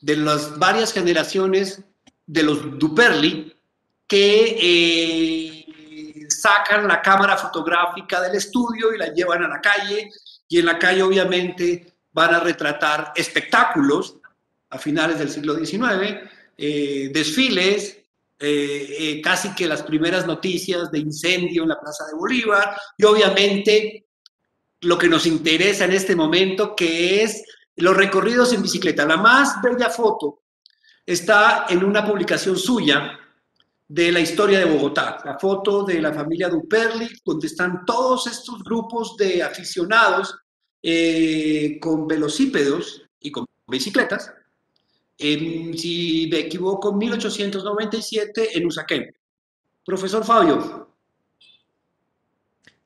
de las varias generaciones de los Duperly que sacan la cámara fotográfica del estudio y la llevan a la calle, y en la calle obviamente van a retratar espectáculos a finales del siglo XIX, desfiles, casi que las primeras noticias de incendio en la Plaza de Bolívar, y obviamente lo que nos interesa en este momento, que es los recorridos en bicicleta. La más bella foto está en una publicación suya de la historia de Bogotá, la foto de la familia Duperly, donde están todos estos grupos de aficionados con velocípedos y con bicicletas. Si me equivoco, 1897 en Usaquén. Profesor Fabio.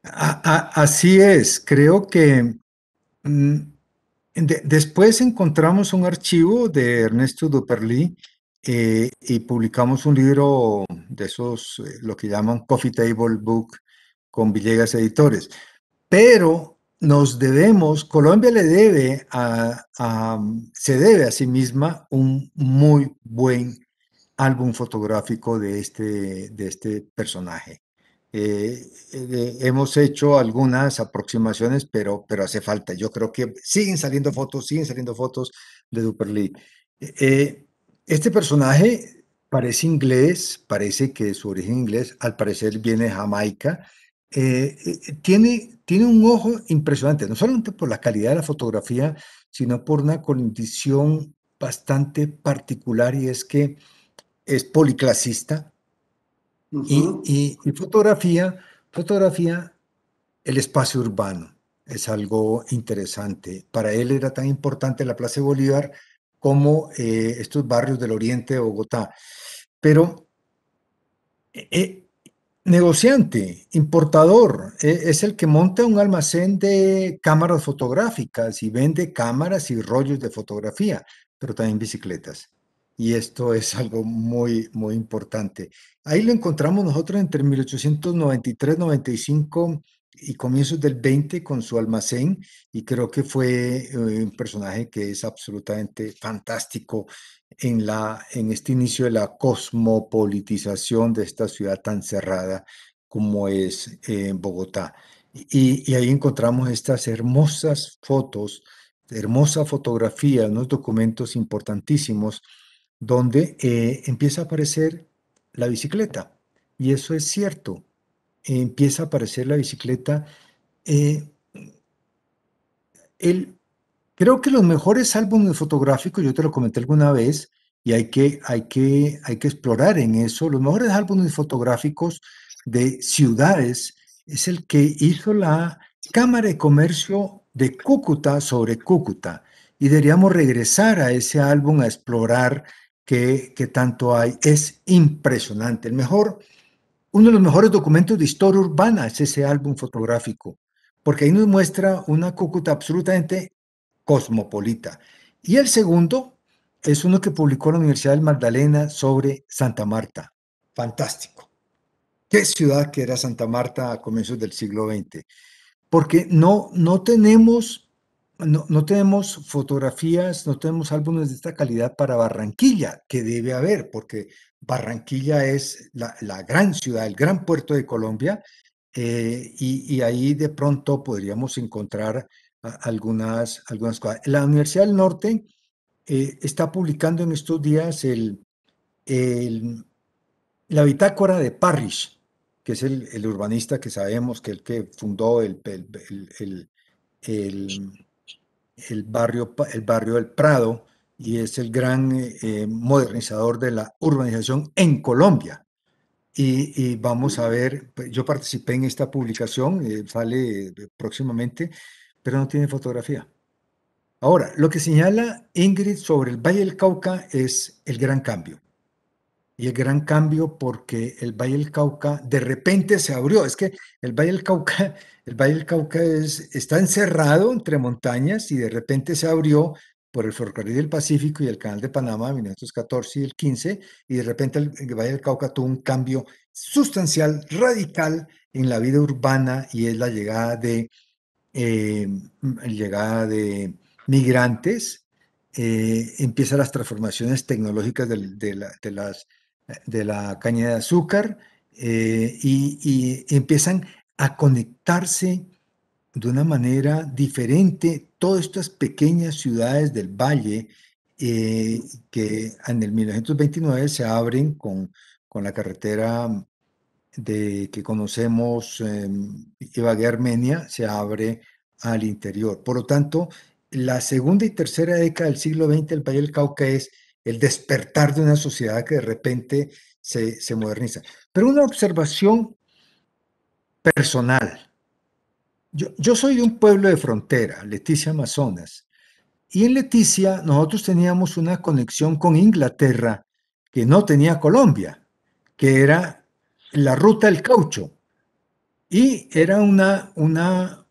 Así es, creo que después encontramos un archivo de Ernesto Duperly y publicamos un libro de esos, lo que llaman Coffee Table Book, con Villegas Editores. Pero nos debemos, Colombia le debe se debe a sí misma un muy buen álbum fotográfico de este personaje. Hemos hecho algunas aproximaciones, pero hace falta. Yo creo que siguen saliendo fotos de Duperly. Este personaje parece inglés, parece que su origen inglés, al parecer viene de Jamaica. Tiene un ojo impresionante, no solamente por la calidad de la fotografía, sino por una condición bastante particular, y es que es policlasista. Uh-huh. y fotografía el espacio urbano, es algo interesante. Para él era tan importante la Plaza de Bolívar como estos barrios del oriente de Bogotá. Pero negociante, importador, es el que monta un almacén de cámaras fotográficas y vende cámaras y rollos de fotografía, pero también bicicletas. Y esto es algo muy, muy importante. Ahí lo encontramos nosotros entre 1893, 95 y comienzos del 20 con su almacén, y creo que fue un personaje que es absolutamente fantástico en este inicio de la cosmopolitización de esta ciudad tan cerrada como es Bogotá. Y ahí encontramos estas hermosas fotos, hermosas fotografías, unos documentos importantísimos, donde empieza a aparecer la bicicleta. Y eso es cierto, empieza a aparecer la bicicleta. Creo que los mejores álbumes fotográficos, yo te lo comenté alguna vez, y hay que explorar en eso, los mejores álbumes fotográficos de ciudades es el que hizo la Cámara de Comercio de Cúcuta sobre Cúcuta, y deberíamos regresar a ese álbum a explorar qué tanto hay. Es impresionante, uno de los mejores documentos de historia urbana es ese álbum fotográfico, porque ahí nos muestra una Cúcuta absolutamente cosmopolita. Y el segundo es uno que publicó la Universidad del Magdalena sobre Santa Marta. Fantástico. Qué ciudad que era Santa Marta a comienzos del siglo XX. Porque no tenemos No tenemos fotografías, no tenemos álbumes de esta calidad para Barranquilla, que debe haber, porque Barranquilla es la gran ciudad, el gran puerto de Colombia, y ahí de pronto podríamos encontrar algunas cosas. La Universidad del Norte está publicando en estos días la bitácora de Parrish, que es el urbanista que sabemos que el que fundó el barrio del Prado, y es el gran modernizador de la urbanización en Colombia. Y vamos a ver, yo participé en esta publicación, sale próximamente, pero no tiene fotografía. Ahora, lo que señala Ingrid sobre el Valle del Cauca es el gran cambio. Y el gran cambio porque el Valle del Cauca de repente se abrió. Es que el Valle del Cauca está encerrado entre montañas y de repente se abrió por el ferrocarril del Pacífico y el canal de Panamá en 1914 y el 15, y de repente el Valle del Cauca tuvo un cambio sustancial, radical en la vida urbana, y es la llegada de migrantes. Empiezan las transformaciones tecnológicas de la caña de azúcar, y empiezan a conectarse de una manera diferente todas estas pequeñas ciudades del valle, que en el 1929 se abren con la carretera que conocemos, Ibagué-Armenia, se abre al interior. Por lo tanto, la segunda y tercera década del siglo XX del Valle del Cauca es el despertar de una sociedad que de repente se moderniza. Pero una observación personal. Yo soy de un pueblo de frontera, Leticia, Amazonas. Y en Leticia nosotros teníamos una conexión con Inglaterra que no tenía Colombia, que era la ruta del caucho. Y era la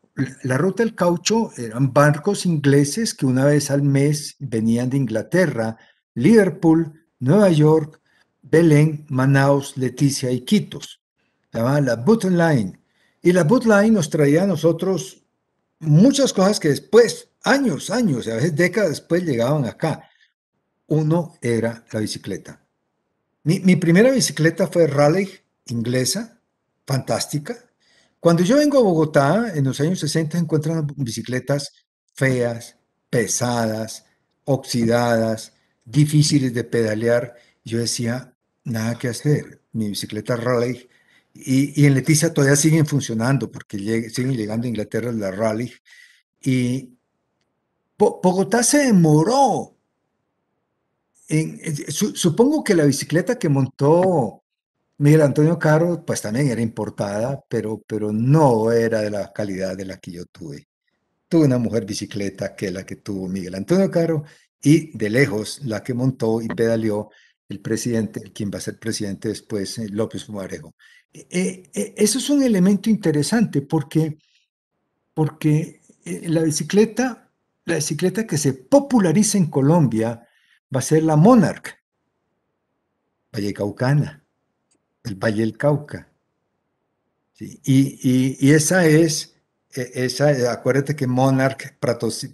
ruta del caucho eran barcos ingleses que una vez al mes venían de Inglaterra, Liverpool, Nueva York, Belén, Manaus, Leticia y Quitos. Se llamaba la Boot Line. Y la Boot Line nos traía a nosotros muchas cosas que después, años, a veces décadas después, llegaban acá. Uno era la bicicleta. Mi primera bicicleta fue Raleigh, inglesa, fantástica. Cuando yo vengo a Bogotá, en los años 60, encuentran bicicletas feas, pesadas, oxidadas, difíciles de pedalear. Yo decía, nada que hacer, mi bicicleta Raleigh. Y en Leticia todavía siguen funcionando, porque siguen llegando a Inglaterra la Raleigh. Y Bogotá se demoró. Supongo que la bicicleta que montó Miguel Antonio Caro, pues también era importada, pero no era de la calidad de la que yo tuve. Tuve una mujer bicicleta que la que tuvo Miguel Antonio Caro, y de lejos la que montó y pedaleó el presidente, quien va a ser presidente después, López Pumarejo. Eso es un elemento interesante porque la bicicleta que se populariza en Colombia va a ser la Monarch, vallecaucana. El Valle del Cauca. Sí. Y acuérdate que Monarch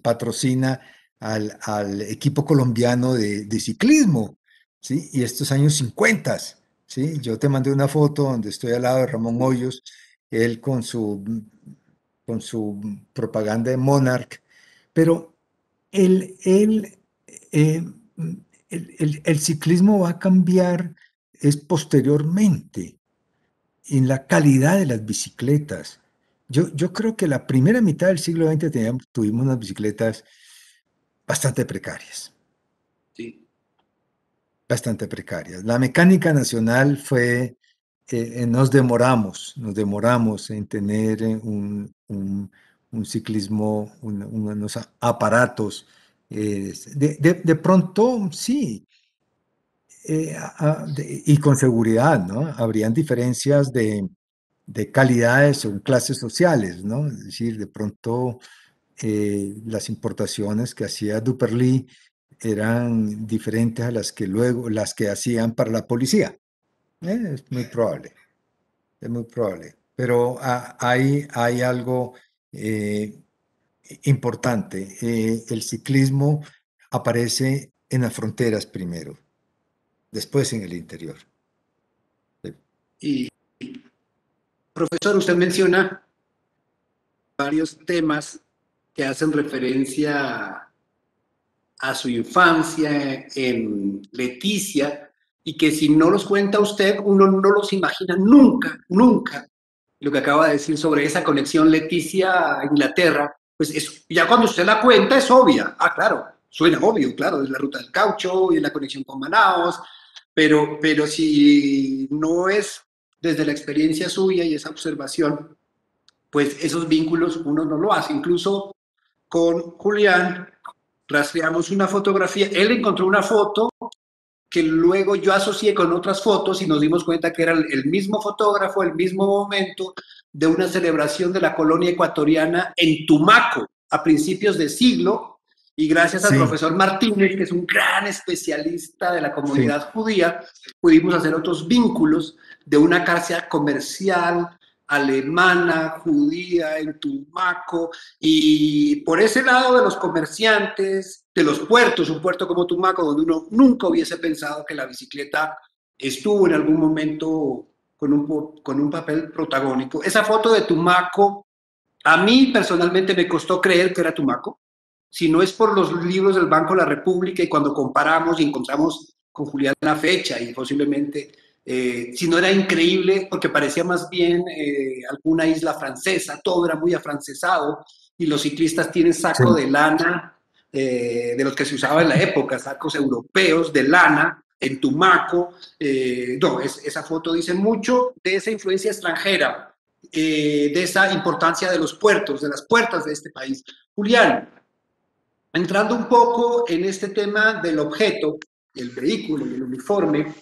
patrocina al equipo colombiano de ciclismo, ¿sí? Y estos años 50, ¿sí? Yo te mandé una foto donde estoy al lado de Ramón Hoyos, él con su propaganda de Monarch, pero el ciclismo va a cambiar. Es posteriormente, en la calidad de las bicicletas. Yo creo que la primera mitad del siglo XX tuvimos unas bicicletas bastante precarias. Sí. Bastante precarias. La mecánica nacional fue, nos demoramos en tener un ciclismo, unos aparatos. De pronto, sí. Y con seguridad, ¿no? Habrían diferencias de calidades o clases sociales, ¿no? Es decir, de pronto las importaciones que hacía Duperly eran diferentes a las que hacían para la policía. Es muy probable. Pero hay algo importante. El ciclismo aparece en las fronteras primero, después en el interior. Sí. Y, profesor, usted menciona varios temas que hacen referencia a su infancia en Leticia y que si no los cuenta usted, uno no los imagina nunca, nunca. Lo que acaba de decir sobre esa conexión Leticia-Inglaterra, pues es, ya cuando usted la cuenta es obvia. Ah, claro, suena obvio, claro, es la ruta del caucho y la conexión con Manaos, pero si no es desde la experiencia suya y esa observación, pues esos vínculos uno no lo hace. Incluso con Julián rastreamos una fotografía, él encontró una foto que luego yo asocié con otras fotos y nos dimos cuenta que era el mismo fotógrafo, el mismo momento de una celebración de la colonia ecuatoriana en Tumaco a principios de siglo, y gracias al profesor Martínez, que es un gran especialista de la comunidad judía, pudimos hacer otros vínculos de una casa comercial alemana, judía, en Tumaco, y por ese lado de los comerciantes, de los puertos, un puerto como Tumaco, donde uno nunca hubiese pensado que la bicicleta estuvo en algún momento con un papel protagónico. Esa foto de Tumaco, a mí personalmente me costó creer que era Tumaco, si no es por los libros del Banco de la República, y cuando comparamos y encontramos con Julián la fecha, y posiblemente... si no era increíble, porque parecía más bien alguna isla francesa, todo era muy afrancesado, y los ciclistas tienen saco de lana, de los que se usaba en la época, sacos europeos de lana, en Tumaco. Esa foto dice mucho de esa influencia extranjera, de esa importancia de los puertos, de las puertas de este país. Julián, entrando un poco en este tema del objeto, el vehículo, el uniforme,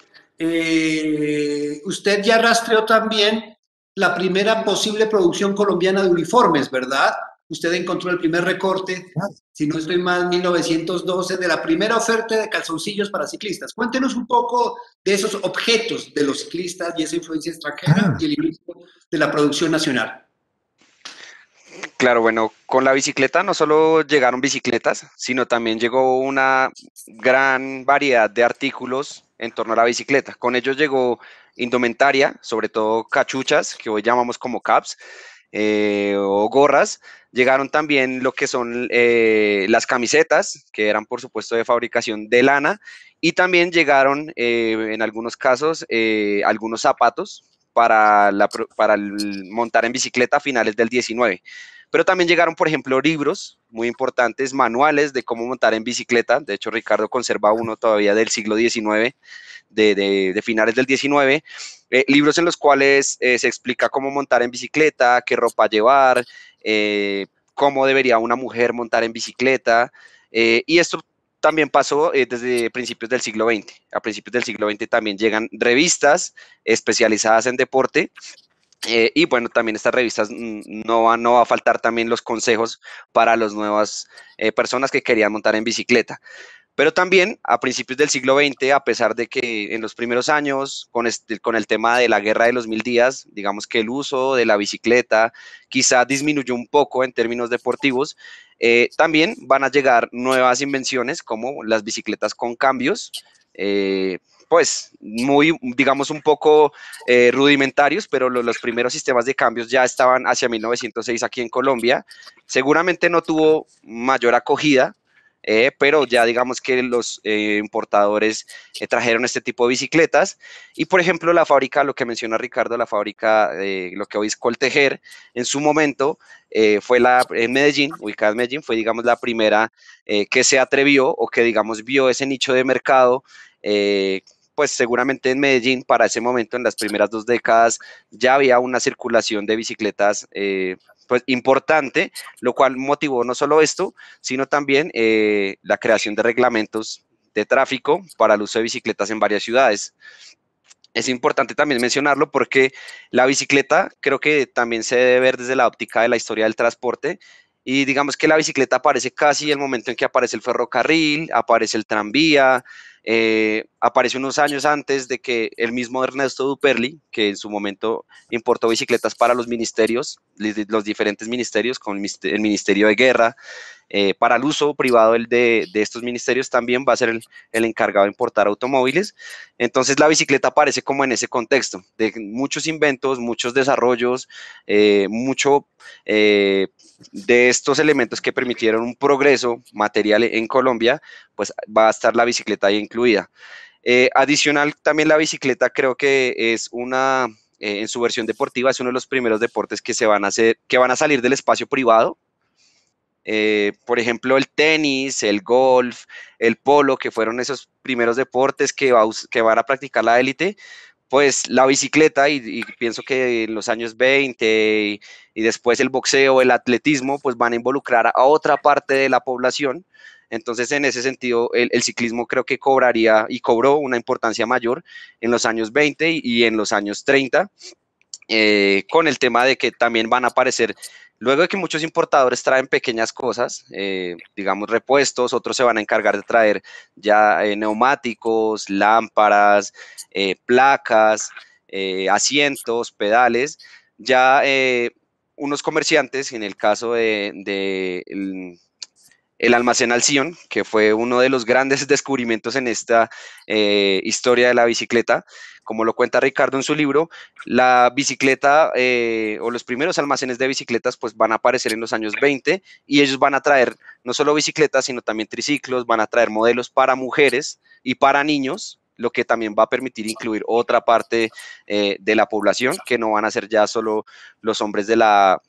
usted ya rastreó también la primera posible producción colombiana de uniformes, ¿verdad? Usted encontró el primer recorte, si no estoy mal, 1912, de la primera oferta de calzoncillos para ciclistas. Cuéntenos un poco de esos objetos de los ciclistas y esa influencia extranjera y el inicio de la producción nacional. Claro, bueno, con la bicicleta no solo llegaron bicicletas, sino también llegó una gran variedad de artículos en torno a la bicicleta. Con ellos llegó indumentaria, sobre todo cachuchas, que hoy llamamos como caps, o gorras. Llegaron también lo que son las camisetas, que eran por supuesto de fabricación de lana, y también llegaron en algunos casos algunos zapatos para montar en bicicleta a finales del 19. Pero también llegaron, por ejemplo, libros muy importantes, manuales de cómo montar en bicicleta. De hecho, Ricardo conserva uno todavía del siglo XIX, de finales del XIX. Libros en los cuales se explica cómo montar en bicicleta, qué ropa llevar, cómo debería una mujer montar en bicicleta. Y esto también pasó desde principios del siglo XX. A principios del siglo XX también llegan revistas especializadas en deporte. Y bueno, también estas revistas no va a faltar también los consejos para las nuevas personas que querían montar en bicicleta. Pero también a principios del siglo XX, a pesar de que en los primeros años, con el tema de la guerra de los 1000 días, digamos que el uso de la bicicleta quizá disminuyó un poco en términos deportivos, también van a llegar nuevas invenciones como las bicicletas con cambios, pues muy, digamos, un poco rudimentarios, pero los primeros sistemas de cambios ya estaban hacia 1906 aquí en Colombia. Seguramente no tuvo mayor acogida, pero ya digamos que los importadores trajeron este tipo de bicicletas. Y por ejemplo, la fábrica, lo que menciona Ricardo, la fábrica de lo que hoy es Coltejer, en su momento fue en Medellín, ubicada en Medellín, fue digamos la primera que se atrevió o que digamos vio ese nicho de mercado. Pues seguramente en Medellín para ese momento, en las primeras 2 décadas, ya había una circulación de bicicletas pues importante, lo cual motivó no solo esto, sino también la creación de reglamentos de tráfico para el uso de bicicletas en varias ciudades. Es importante también mencionarlo porque la bicicleta creo que también se debe ver desde la óptica de la historia del transporte, y digamos que la bicicleta aparece casi el momento en que aparece el ferrocarril, aparece el tranvía, Aparece unos años antes de que el mismo Ernesto Duperly, que en su momento importó bicicletas para los ministerios, los diferentes ministerios, con el Ministerio de Guerra, para el uso privado de estos ministerios, también va a ser el encargado de importar automóviles. Entonces la bicicleta aparece como en ese contexto, de muchos inventos, muchos desarrollos, mucho de estos elementos que permitieron un progreso material en Colombia, pues va a estar la bicicleta ahí incluida. Adicional, también la bicicleta creo que es una, en su versión deportiva, es uno de los primeros deportes que se van a hacer, que van a salir del espacio privado. Por ejemplo, el tenis, el golf, el polo, que fueron esos primeros deportes que van a practicar la élite, pues la bicicleta, y pienso que en los años 20 y después el boxeo, el atletismo, pues van a involucrar a otra parte de la población. Entonces, en ese sentido, el ciclismo creo que cobraría y cobró una importancia mayor en los años 20 y en los años 30, con el tema de que también van a aparecer, luego de que muchos importadores traen pequeñas cosas, digamos repuestos, otros se van a encargar de traer ya neumáticos, lámparas, placas, asientos, pedales, ya unos comerciantes, en el caso de el almacén Alción, que fue uno de los grandes descubrimientos en esta historia de la bicicleta, como lo cuenta Ricardo en su libro, la bicicleta o los primeros almacenes de bicicletas pues van a aparecer en los años 20 y ellos van a traer no solo bicicletas sino también triciclos, van a traer modelos para mujeres y para niños, lo que también va a permitir incluir otra parte de la población, que no van a ser ya solo los hombres de la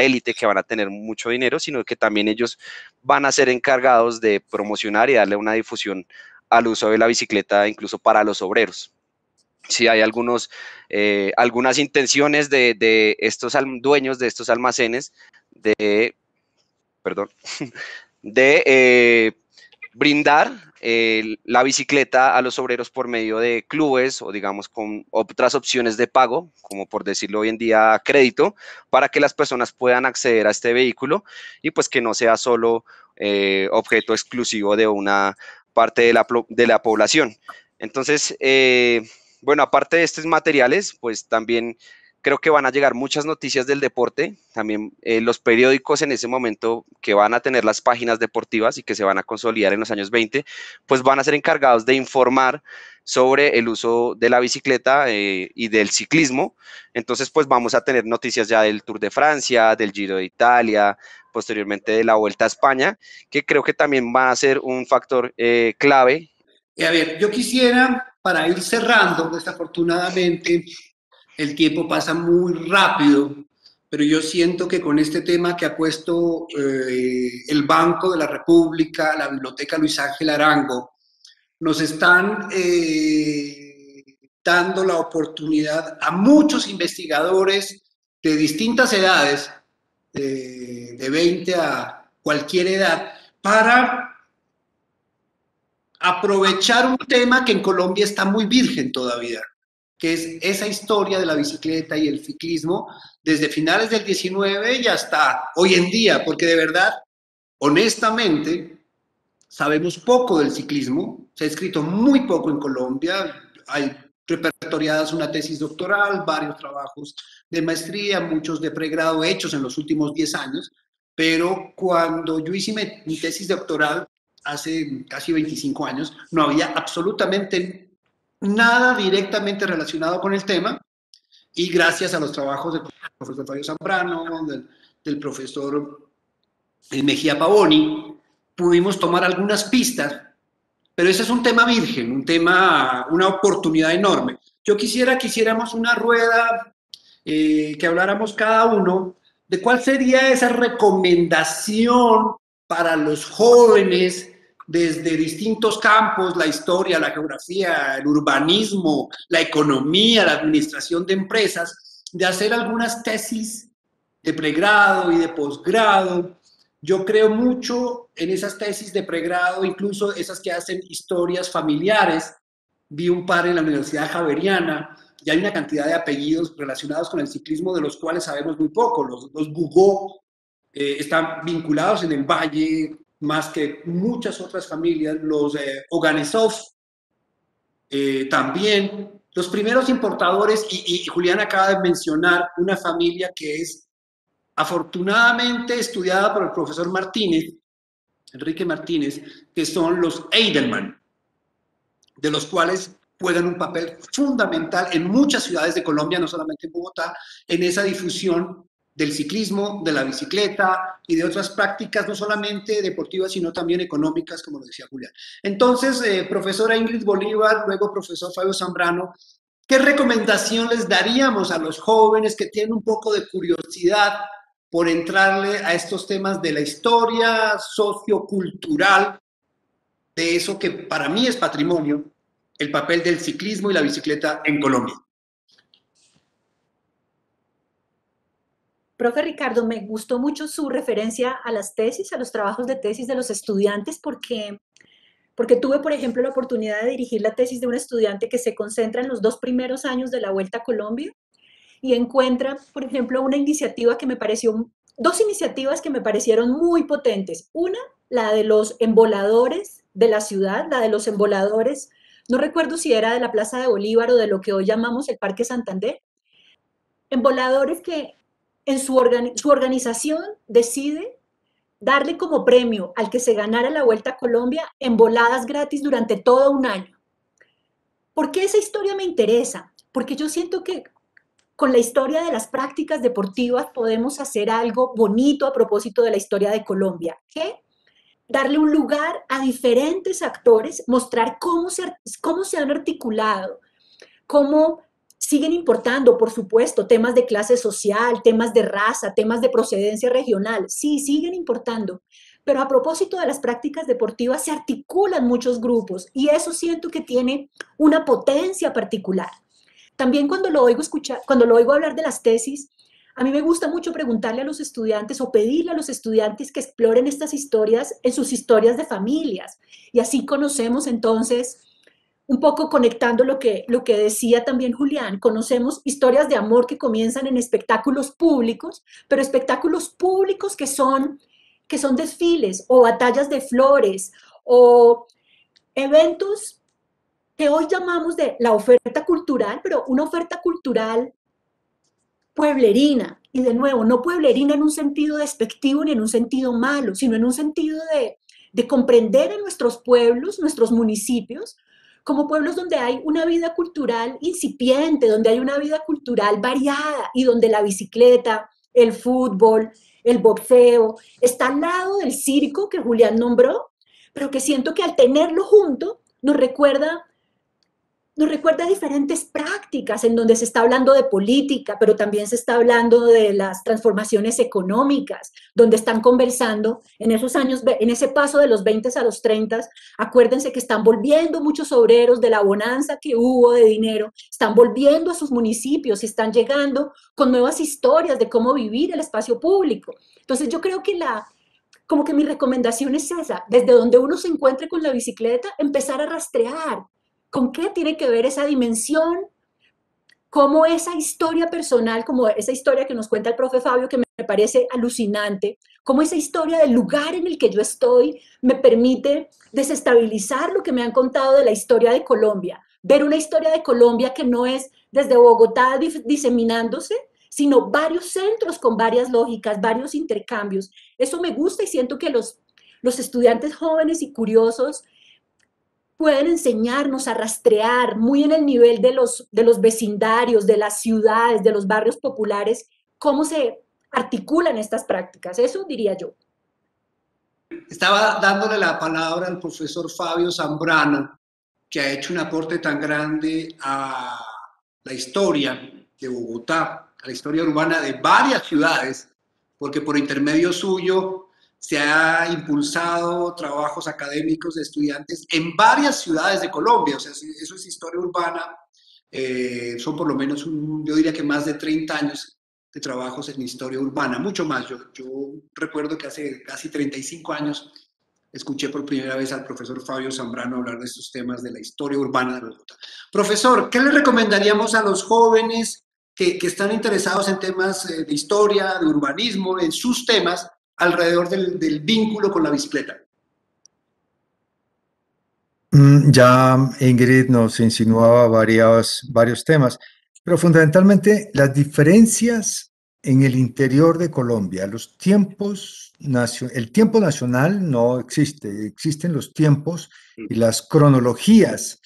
élite que van a tener mucho dinero, sino que también ellos van a ser encargados de promocionar y darle una difusión al uso de la bicicleta, incluso para los obreros. Sí, hay algunas intenciones de estos dueños de estos almacenes de brindar la bicicleta a los obreros por medio de clubes o digamos con otras opciones de pago, como por decirlo hoy en día crédito, para que las personas puedan acceder a este vehículo y pues que no sea solo objeto exclusivo de una parte de la población. Entonces, bueno, aparte de estos materiales, pues también creo que van a llegar muchas noticias del deporte, también los periódicos en ese momento que van a tener las páginas deportivas y que se van a consolidar en los años 20, pues van a ser encargados de informar sobre el uso de la bicicleta y del ciclismo. Entonces pues vamos a tener noticias ya del Tour de Francia, del Giro de Italia, posteriormente de la Vuelta a España, que creo que también va a ser un factor clave. A ver, yo quisiera, para ir cerrando, desafortunadamente, el tiempo pasa muy rápido, pero yo siento que con este tema que ha puesto el Banco de la República, la Biblioteca Luis Ángel Arango, nos están dando la oportunidad a muchos investigadores de distintas edades, de 20 a cualquier edad, para aprovechar un tema que en Colombia está muy virgen todavía, que es esa historia de la bicicleta y el ciclismo desde finales del 19 y hasta hoy en día, porque de verdad, honestamente, sabemos poco del ciclismo, se ha escrito muy poco en Colombia, hay repertoriadas una tesis doctoral, varios trabajos de maestría, muchos de pregrado hechos en los últimos 10 años, pero cuando yo hice mi tesis doctoral hace casi 25 años, no había absolutamente nada directamente relacionado con el tema, y gracias a los trabajos del profesor Fabio Zambrano, del profesor Mejía Pavoni, pudimos tomar algunas pistas, pero ese es un tema virgen, una oportunidad enorme. Yo quisiera que hiciéramos una rueda, que habláramos cada uno de cuál sería esa recomendación para los jóvenes desde distintos campos, la historia, la geografía, el urbanismo, la economía, la administración de empresas, de hacer algunas tesis de pregrado y de posgrado. Yo creo mucho en esas tesis de pregrado, incluso esas que hacen historias familiares. Vi un par en la Universidad Javeriana, y hay una cantidad de apellidos relacionados con el ciclismo de los cuales sabemos muy poco. Los Gugó están vinculados en el Valle, más que muchas otras familias, los Oganezov también los primeros importadores, y Julián acaba de mencionar una familia que es afortunadamente estudiada por el profesor Martínez, Enrique Martínez, que son los Eidelman, de los cuales juegan un papel fundamental en muchas ciudades de Colombia, no solamente en Bogotá, en esa difusión del ciclismo, de la bicicleta y de otras prácticas, no solamente deportivas, sino también económicas, como lo decía Julián. Entonces, profesora Ingrid Bolívar, luego profesor Fabio Zambrano, ¿qué recomendación les daríamos a los jóvenes que tienen un poco de curiosidad por entrarle a estos temas de la historia sociocultural, de eso que para mí es patrimonio, el papel del ciclismo y la bicicleta en Colombia? Profe Ricardo, me gustó mucho su referencia a las tesis, a los trabajos de tesis de los estudiantes, porque tuve, por ejemplo, la oportunidad de dirigir la tesis de un estudiante que se concentra en los 2 primeros años de la Vuelta a Colombia y encuentra, por ejemplo, una iniciativa que me pareció, 2 iniciativas que me parecieron muy potentes. Una, la de los emboladores de la ciudad, la de los emboladores, no recuerdo si era de la Plaza de Bolívar o de lo que hoy llamamos el Parque Santander, emboladores que en su organización decide darle como premio al que se ganara la Vuelta a Colombia emboladas gratis durante todo un año. ¿Por qué esa historia me interesa? Porque yo siento que con la historia de las prácticas deportivas podemos hacer algo bonito a propósito de la historia de Colombia, que darle un lugar a diferentes actores, mostrar cómo se han articulado, cómo siguen importando, por supuesto, temas de clase social, temas de raza, temas de procedencia regional. Sí, siguen importando. Pero a propósito de las prácticas deportivas se articulan muchos grupos y eso siento que tiene una potencia particular. También cuando lo oigo hablar de las tesis, a mí me gusta mucho preguntarle a los estudiantes o pedirle a los estudiantes que exploren estas historias en sus historias de familias. Y así conocemos entonces, un poco conectando lo que decía también Julián, conocemos historias de amor que comienzan en espectáculos públicos, pero espectáculos públicos que son desfiles o batallas de flores o eventos que hoy llamamos de la oferta cultural, pero una oferta cultural pueblerina, y de nuevo, no pueblerina en un sentido despectivo ni en un sentido malo, sino en un sentido de comprender a nuestros pueblos, nuestros municipios, como pueblos donde hay una vida cultural incipiente, donde hay una vida cultural variada y donde la bicicleta, el fútbol, el boxeo, está al lado del circo que Julián nombró, pero que siento que al tenerlo junto nos recuerda diferentes prácticas en donde se está hablando de política, pero también se está hablando de las transformaciones económicas, donde están conversando en esos años, en ese paso de los 20 a los 30, acuérdense que están volviendo muchos obreros de la bonanza que hubo de dinero, están volviendo a sus municipios y están llegando con nuevas historias de cómo vivir el espacio público. Entonces yo creo que como que mi recomendación es esa, desde donde uno se encuentre con la bicicleta, empezar a rastrear, ¿con qué tiene que ver esa dimensión? ¿Cómo esa historia personal, como esa historia que nos cuenta el profe Fabio, que me parece alucinante, cómo esa historia del lugar en el que yo estoy me permite desestabilizar lo que me han contado de la historia de Colombia? Ver una historia de Colombia que no es desde Bogotá diseminándose, sino varios centros con varias lógicas, varios intercambios. Eso me gusta y siento que los estudiantes jóvenes y curiosos pueden enseñarnos a rastrear muy en el nivel de los vecindarios, de las ciudades, de los barrios populares, cómo se articulan estas prácticas. Eso diría yo. Estaba dándole la palabra al profesor Fabio Zambrano, que ha hecho un aporte tan grande a la historia de Bogotá, a la historia urbana de varias ciudades, porque por intermedio suyo se ha impulsado trabajos académicos de estudiantes en varias ciudades de Colombia, o sea, eso es historia urbana, son por lo menos, yo diría que más de 30 años de trabajos en historia urbana, mucho más. Yo recuerdo que hace casi 35 años escuché por primera vez al profesor Fabio Zambrano hablar de estos temas de la historia urbana de Bogotá. Profesor, ¿qué le recomendaríamos a los jóvenes que están interesados en temas de historia, de urbanismo, en sus temas, alrededor del vínculo con la bicicleta? Ya Ingrid nos insinuaba varios temas, pero fundamentalmente las diferencias en el interior de Colombia. Los tiempos, el tiempo nacional no existe, existen los tiempos y las cronologías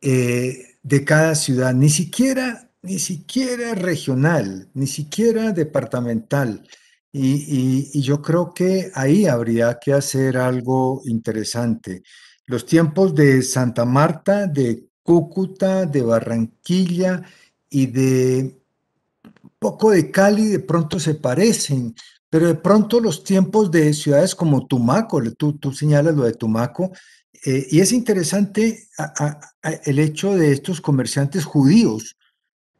de cada ciudad, ni siquiera regional, ni siquiera departamental. Y yo creo que ahí habría que hacer algo interesante. Los tiempos de Santa Marta, de Cúcuta, de Barranquilla y de un poco de Cali de pronto se parecen, pero de pronto los tiempos de ciudades como Tumaco, tú señalas lo de Tumaco, y es interesante el hecho de estos comerciantes judíos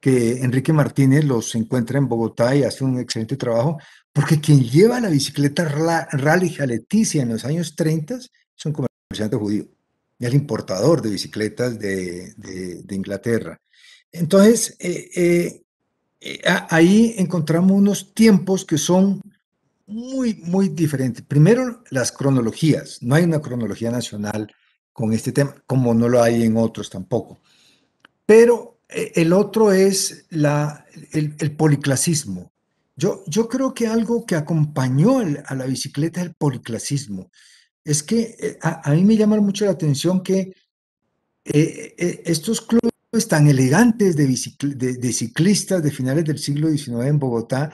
que Enrique Martínez los encuentra en Bogotá y hace un excelente trabajo, porque quien lleva la bicicleta Raleigh a Leticia en los años 30 es un comerciante judío, y es el importador de bicicletas de Inglaterra. Entonces, ahí encontramos unos tiempos que son muy, muy diferentes. Primero, las cronologías. No hay una cronología nacional con este tema, como no lo hay en otros tampoco. Pero el otro es el policlasismo. Yo creo que algo que acompañó a la bicicleta es el policlasismo. Es que a mí me llama mucho la atención que estos clubes tan elegantes de ciclistas de finales del siglo XIX en Bogotá,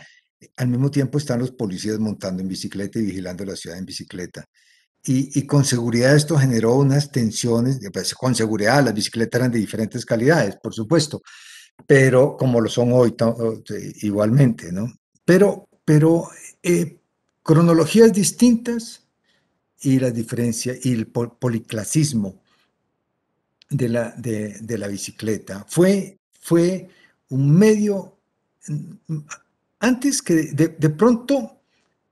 al mismo tiempo están los policías montando en bicicleta y vigilando la ciudad en bicicleta. Y con seguridad esto generó unas tensiones, pues con seguridad las bicicletas eran de diferentes calidades, por supuesto, pero como lo son hoy igualmente, ¿no? Pero cronologías distintas y las diferencias y el policlasismo de la bicicleta. Fue un medio, antes que de pronto.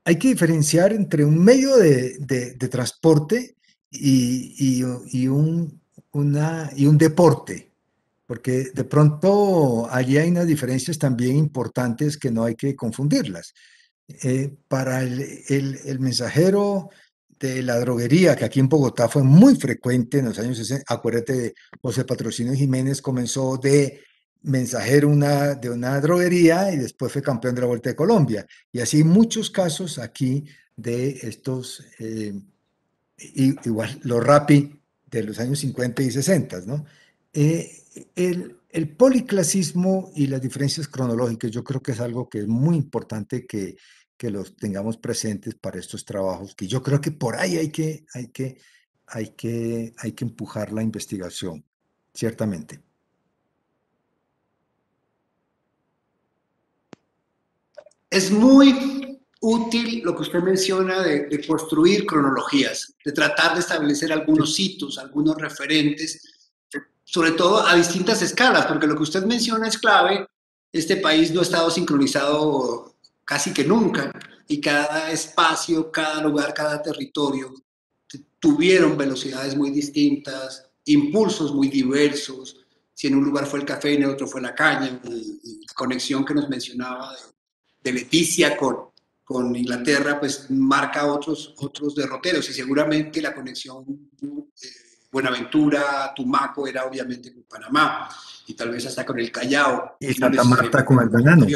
Hay que diferenciar entre un medio de transporte y un deporte, porque de pronto allí hay unas diferencias también importantes que no hay que confundirlas. Para el mensajero de la droguería, que aquí en Bogotá fue muy frecuente en los años 60, acuérdate de José Patrocinio Jiménez, comenzó de mensajero de una droguería y después fue campeón de la Vuelta de Colombia. Y así muchos casos aquí de estos, igual los Rappi de los años 50 y 60, ¿no? El policlasismo y las diferencias cronológicas, yo creo que es algo que es muy importante que los tengamos presentes para estos trabajos, que yo creo que por ahí hay que empujar la investigación, ciertamente. Es muy útil lo que usted menciona de construir cronologías, de tratar de establecer algunos hitos, algunos referentes, sobre todo a distintas escalas, porque lo que usted menciona es clave. Este país no ha estado sincronizado casi que nunca, y cada espacio, cada lugar, cada territorio tuvieron velocidades muy distintas, impulsos muy diversos. Si en un lugar fue el café, en el otro fue la caña, y la conexión que nos mencionaba de Leticia con Inglaterra, pues marca otros derroteros, y seguramente la conexión Buenaventura, Tumaco era obviamente con Panamá, y tal vez hasta con el Callao. Y Santa Marta con el banano.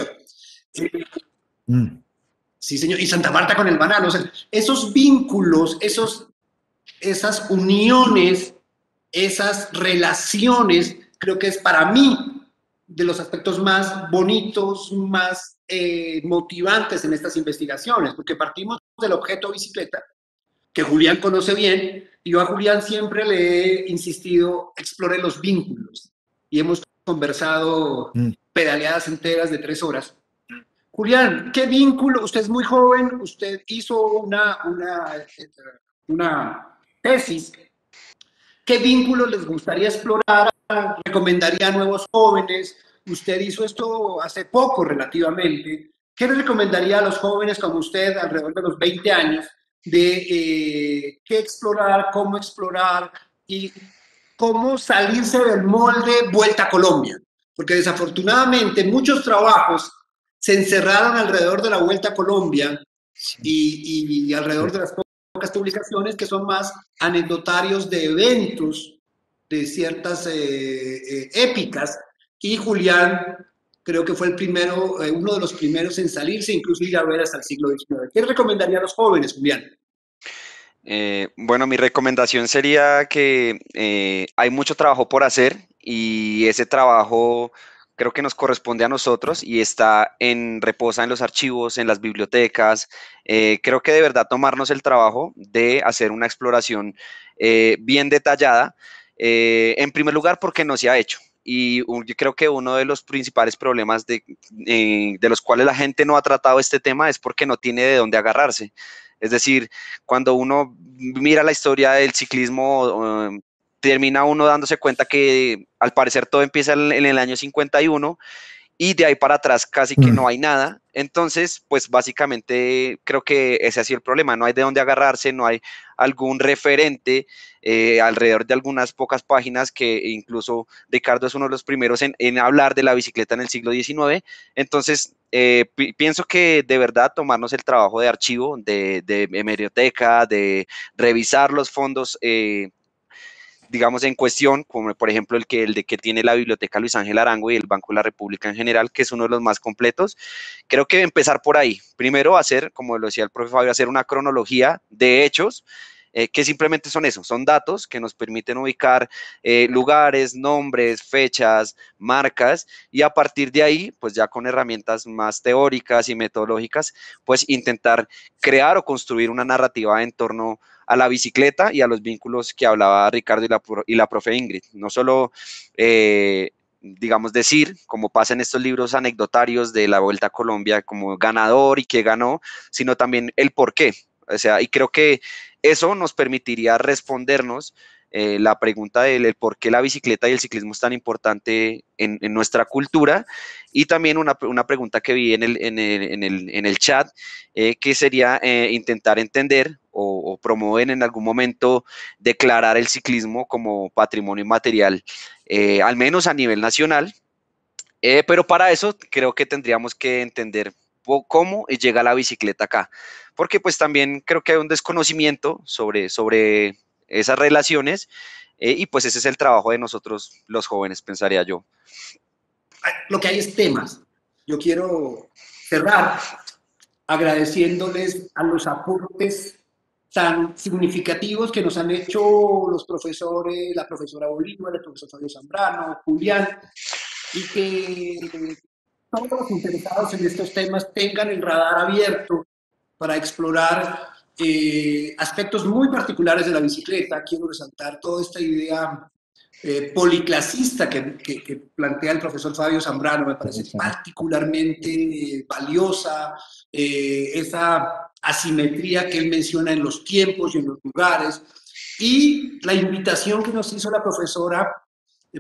Sí, señor, y Santa Marta con el banano. O sea, esos vínculos, esas uniones, esas relaciones, creo que es para mí de los aspectos más bonitos, más motivantes en estas investigaciones, porque partimos del objeto bicicleta, que Julián conoce bien, y yo a Julián siempre le he insistido, explore los vínculos, y hemos conversado pedaleadas enteras de 3 horas. Julián, ¿qué vínculo? Usted es muy joven, usted hizo una tesis. ¿Qué vínculo les gustaría explorar? ¿Recomendaría a nuevos jóvenes? Usted hizo esto hace poco relativamente. ¿Qué le recomendaría a los jóvenes como usted, alrededor de los 20 años, de qué explorar, cómo explorar y cómo salirse del molde Vuelta a Colombia? Porque desafortunadamente muchos trabajos se encerraron alrededor de la Vuelta a Colombia y alrededor de las pocas publicaciones que son más anecdotarios de eventos de ciertas épicas, y Julián creo que fue el primero, uno de los primeros en salirse, incluso ir a ver hasta el siglo XIX. ¿Qué recomendaría a los jóvenes, Julián? Bueno, mi recomendación sería que hay mucho trabajo por hacer, y ese trabajo creo que nos corresponde a nosotros y reposa en los archivos, en las bibliotecas. Creo que de verdad tomarnos el trabajo de hacer una exploración bien detallada, en primer lugar porque no se ha hecho. Y yo creo que uno de los principales problemas de los cuales la gente no ha tratado este tema es porque no tiene de dónde agarrarse. Es decir, cuando uno mira la historia del ciclismo, termina uno dándose cuenta que al parecer todo empieza en el año 51 y de ahí para atrás casi que no hay nada. Entonces, pues básicamente creo que ese ha sido el problema. No hay de dónde agarrarse, no hay algún referente alrededor de algunas pocas páginas, que incluso Ricardo es uno de los primeros en hablar de la bicicleta en el siglo XIX. Entonces, pienso que de verdad tomarnos el trabajo de archivo, de hemeroteca, de revisar los fondos, digamos, en cuestión, como por ejemplo el que tiene la Biblioteca Luis Ángel Arango y el Banco de la República en general, que es uno de los más completos. Creo que empezar por ahí. Primero hacer, como lo decía el profe Fabio, hacer una cronología de hechos, que simplemente son eso, son datos que nos permiten ubicar lugares, nombres, fechas, marcas, y a partir de ahí, pues ya con herramientas más teóricas y metodológicas, pues intentar crear o construir una narrativa en torno a la bicicleta y a los vínculos que hablaba Ricardo y la profe Ingrid. No solo, digamos, decir, como pasa en estos libros anecdotarios de la Vuelta a Colombia, como ganador y qué ganó, sino también el por qué. O sea, y creo que eso nos permitiría respondernos la pregunta del por qué la bicicleta y el ciclismo es tan importante en nuestra cultura, y también una pregunta que vi en el chat, que sería intentar entender o promover en algún momento declarar el ciclismo como patrimonio inmaterial, al menos a nivel nacional, pero para eso creo que tendríamos que entender cómo llega la bicicleta acá, porque pues también creo que hay un desconocimiento sobre esas relaciones, y pues ese es el trabajo de nosotros los jóvenes, pensaría yo. Lo que hay es temas. Yo quiero cerrar agradeciéndoles a los aportes tan significativos que nos han hecho los profesores, la profesora Bolívar, el profesor Fabio Zambrano, Julián, y que todos los interesados en estos temas tengan el radar abierto para explorar aspectos muy particulares de la bicicleta. Quiero resaltar toda esta idea policlasista que plantea el profesor Fabio Zambrano. Me parece particularmente valiosa, esa asimetría que él menciona en los tiempos y en los lugares, y la invitación que nos hizo la profesora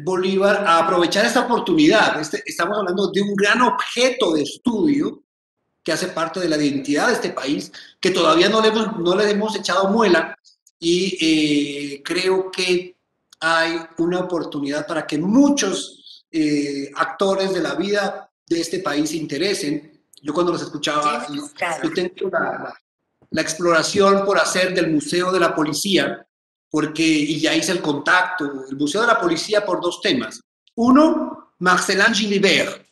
Bolívar a aprovechar esta oportunidad. Estamos hablando de un gran objeto de estudio que hace parte de la identidad de este país, que todavía no le hemos echado muela, y creo que hay una oportunidad para que muchos actores de la vida de este país se interesen. Yo cuando los escuchaba, yo tengo la exploración por hacer del Museo de la Policía, y ya hice el contacto, el Museo de la Policía, por dos temas. Uno, Marcelin Gilibert.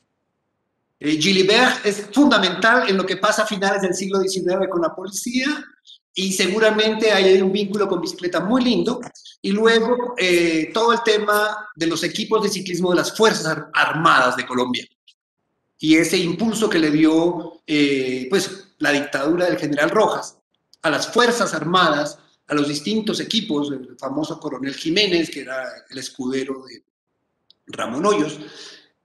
Gilibert es fundamental en lo que pasa a finales del siglo XIX con la policía, y seguramente hay un vínculo con bicicleta muy lindo. Y luego todo el tema de los equipos de ciclismo de las Fuerzas Armadas de Colombia, y ese impulso que le dio pues, la dictadura del general Rojas a las Fuerzas Armadas, a los distintos equipos, el famoso coronel Jiménez, que era el escudero de Ramón Hoyos.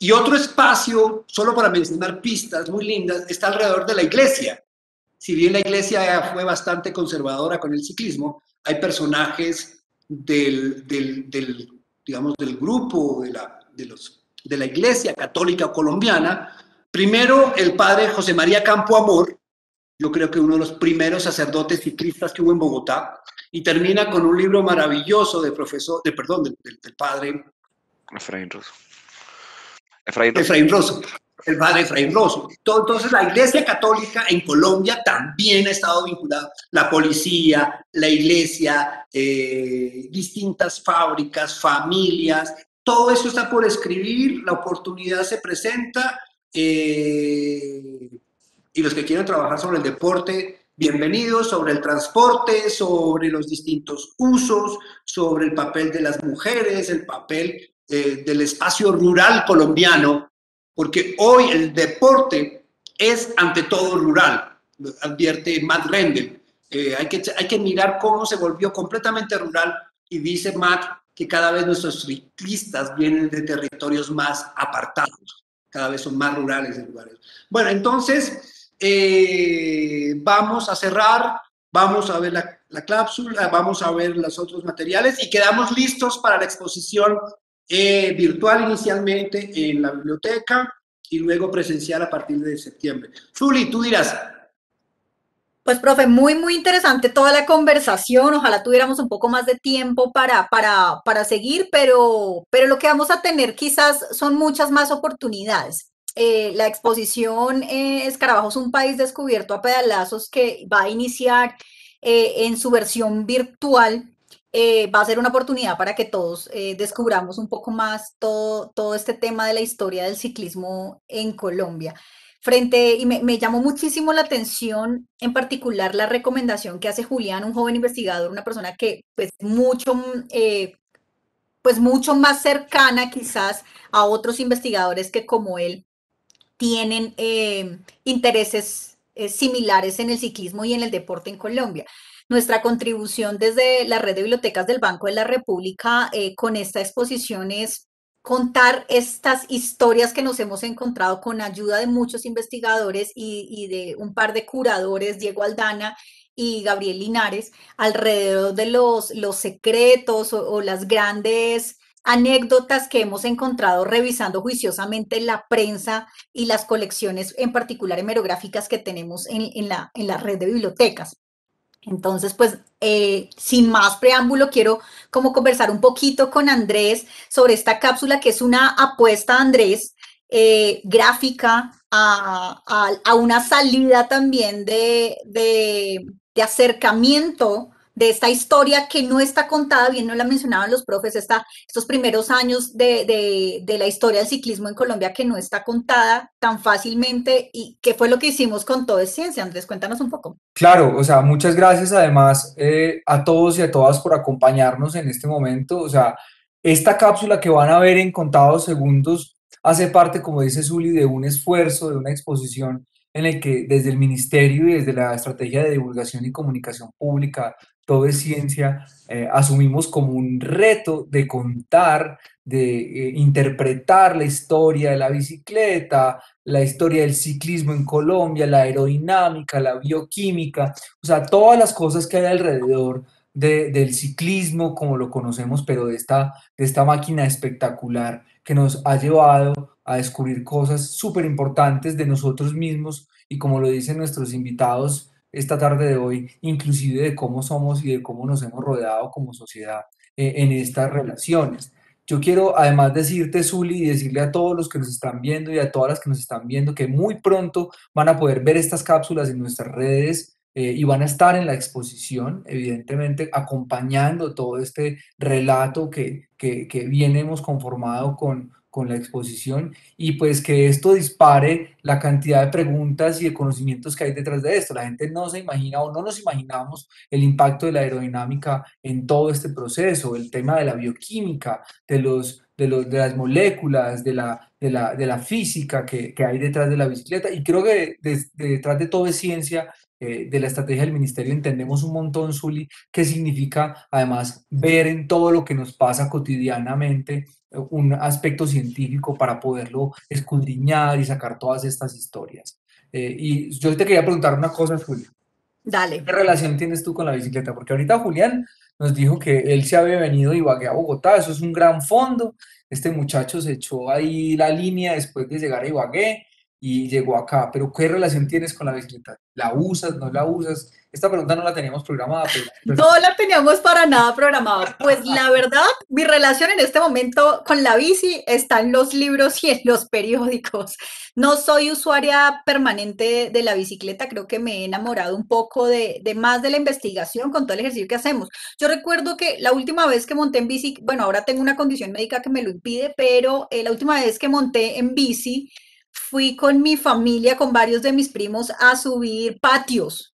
Y otro espacio, solo para mencionar pistas muy lindas, está alrededor de la iglesia. Si bien la iglesia fue bastante conservadora con el ciclismo, hay personajes digamos, del grupo de la iglesia católica colombiana. Primero, el padre José María Campoamor, yo creo que uno de los primeros sacerdotes ciclistas que hubo en Bogotá, y termina con un libro maravilloso del padre Efraín Rosso. el padre Efraín Rosso. Entonces la Iglesia Católica en Colombia también ha estado vinculada, la policía, la iglesia, distintas fábricas, familias, todo eso está por escribir, la oportunidad se presenta, y los que quieren trabajar sobre el deporte, bienvenidos, sobre el transporte, sobre los distintos usos, sobre el papel de las mujeres, el papel del espacio rural colombiano, porque hoy el deporte es ante todo rural, advierte Matt Rendell. Hay que mirar cómo se volvió completamente rural, y dice Matt que cada vez nuestros ciclistas vienen de territorios más apartados, cada vez son más rurales en lugares. Bueno, entonces vamos a cerrar, vamos a ver la cápsula, vamos a ver los otros materiales y quedamos listos para la exposición virtual inicialmente en la biblioteca y luego presencial a partir de septiembre. Zuli, tú dirás. Pues, profe, muy interesante toda la conversación. Ojalá tuviéramos un poco más de tiempo para seguir, pero lo que vamos a tener quizás son muchas más oportunidades. La exposición Escarabajos, un país descubierto a pedalazos, que va a iniciar en su versión virtual, va a ser una oportunidad para que todos descubramos un poco más todo este tema de la historia del ciclismo en Colombia. Y me llamó muchísimo la atención, en particular, la recomendación que hace Julián, un joven investigador, una persona que pues mucho más cercana quizás a otros investigadores que como él tienen intereses similares en el ciclismo y en el deporte en Colombia. Nuestra contribución desde la Red de Bibliotecas del Banco de la República con esta exposición es contar estas historias que nos hemos encontrado con ayuda de muchos investigadores y de un par de curadores, Diego Aldana y Gabriel Linares, alrededor de los secretos o las grandes anécdotas que hemos encontrado revisando juiciosamente la prensa y las colecciones, en particular hemerográficas, que tenemos en la red de bibliotecas. Entonces, pues, sin más preámbulo, quiero como conversar un poquito con Andrés sobre esta cápsula, que es una apuesta, Andrés, gráfica a una salida también de acercamiento de esta historia que no está contada, bien no la mencionaban los profes, estos primeros años de la historia del ciclismo en Colombia que no está contada tan fácilmente. ¿Y qué fue lo que hicimos con Todo es Ciencia, Andrés? Cuéntanos un poco. Claro, o sea, muchas gracias además a todos y a todas por acompañarnos en este momento. O sea, esta cápsula que van a ver en contados segundos hace parte, como dice Zuli, de un esfuerzo, de una exposición en el que desde el Ministerio y desde la Estrategia de Divulgación y Comunicación Pública Todo es Ciencia, asumimos como un reto de contar, de interpretar la historia de la bicicleta, la historia del ciclismo en Colombia, la aerodinámica, la bioquímica, o sea, todas las cosas que hay alrededor del ciclismo como lo conocemos, pero de esta máquina espectacular que nos ha llevado a descubrir cosas súper importantes de nosotros mismos y, como lo dicen nuestros invitados esta tarde de hoy, inclusive de cómo somos y de cómo nos hemos rodeado como sociedad en estas relaciones. Yo quiero además decirte, Zuli, y decirle a todos los que nos están viendo y a todas las que nos están viendo que muy pronto van a poder ver estas cápsulas en nuestras redes y van a estar en la exposición, evidentemente, acompañando todo este relato que bien hemos conformado con la exposición, y pues que esto dispare la cantidad de preguntas y de conocimientos que hay detrás de esto. La gente no se imagina o no nos imaginamos el impacto de la aerodinámica en todo este proceso, el tema de la bioquímica, de las moléculas, de la física que hay detrás de la bicicleta, y creo que detrás de Todo es Ciencia, de la estrategia del ministerio, entendemos un montón, Zuli, que significa además ver en todo lo que nos pasa cotidianamente un aspecto científico para poderlo escudriñar y sacar todas estas historias. Y yo te quería preguntar una cosa, Zuli. Dale. ¿Qué relación tienes tú con la bicicleta? Porque ahorita Julián nos dijo que él se había venido de Ibagué a Bogotá, eso es un gran fondo. Este muchacho se echó ahí la línea después de llegar a Ibagué, y llegó acá, pero ¿qué relación tienes con la bicicleta? ¿La usas, no la usas? Esta pregunta no la teníamos programada. Pero... No la teníamos para nada programada. Pues la verdad, mi relación en este momento con la bici está en los libros y en los periódicos. No soy usuaria permanente de la bicicleta, creo que me he enamorado un poco de más de la investigación con todo el ejercicio que hacemos. Yo recuerdo que la última vez que monté en bici, bueno, ahora tengo una condición médica que me lo impide, pero la última vez que monté en bici, fui con mi familia, con varios de mis primos, a subir patios.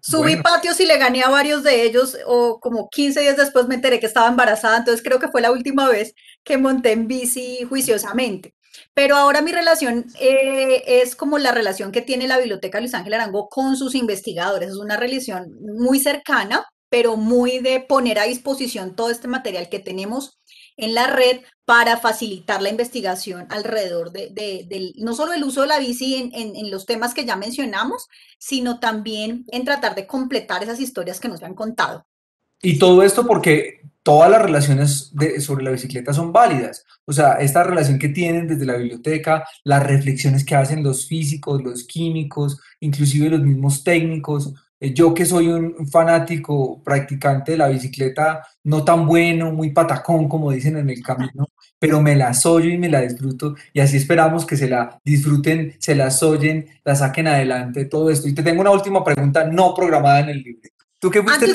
Subí patios y le gané a varios de ellos, o como 15 días después me enteré que estaba embarazada, entonces creo que fue la última vez que monté en bici juiciosamente. Pero ahora mi relación es como la relación que tiene la Biblioteca Luis Ángel Arango con sus investigadores. Es una relación muy cercana, pero muy de poner a disposición todo este material que tenemos en la red para facilitar la investigación alrededor de no solo el uso de la bici en los temas que ya mencionamos, sino también en tratar de completar esas historias que nos han contado. Y todo esto porque todas las relaciones sobre la bicicleta son válidas. O sea, esta relación que tienen desde la biblioteca, las reflexiones que hacen los físicos, los químicos, inclusive los mismos técnicos. Yo que soy un fanático practicante de la bicicleta, no tan bueno, muy patacón como dicen en el camino, pero me la soyo y me la disfruto y así esperamos que se la disfruten, se la soyen, la saquen adelante, todo esto. Y te tengo una última pregunta no programada en el libro. Tú que fuiste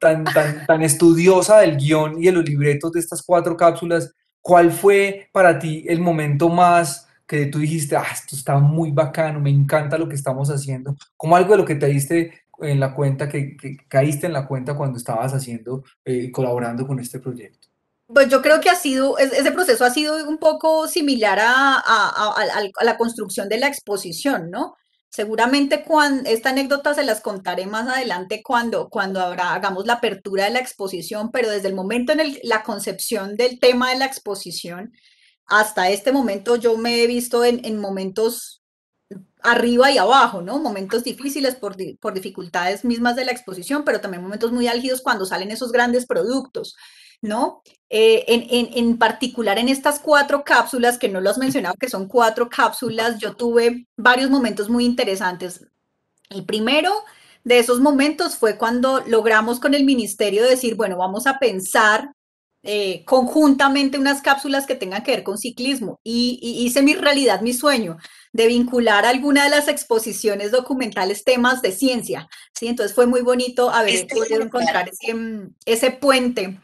tan estudiosa del guión y de los libretos de estas 4 cápsulas, ¿cuál fue para ti el momento más... que tú dijiste, esto está muy bacano, me encanta lo que estamos haciendo, como algo de lo que te diste en la cuenta, que caíste en la cuenta cuando estabas haciendo, colaborando con este proyecto? Pues yo creo que ha sido, ese proceso ha sido un poco similar a la construcción de la exposición, ¿no? Seguramente esta anécdota se las contaré más adelante cuando hagamos la apertura de la exposición, pero desde el momento en la concepción del tema de la exposición, hasta este momento yo me he visto en momentos arriba y abajo, ¿no? Momentos difíciles por dificultades mismas de la exposición, pero también momentos muy álgidos cuando salen esos grandes productos, ¿no? En particular en estas 4 cápsulas, que no lo has mencionado, que son 4 cápsulas, yo tuve varios momentos muy interesantes. El primero de esos momentos fue cuando logramos con el ministerio decir, bueno, vamos a pensar conjuntamente unas cápsulas que tengan que ver con ciclismo y hice mi realidad, mi sueño de vincular a alguna de las exposiciones documentales temas de ciencia, ¿sí? Entonces fue muy bonito haber podido encontrar ese puente.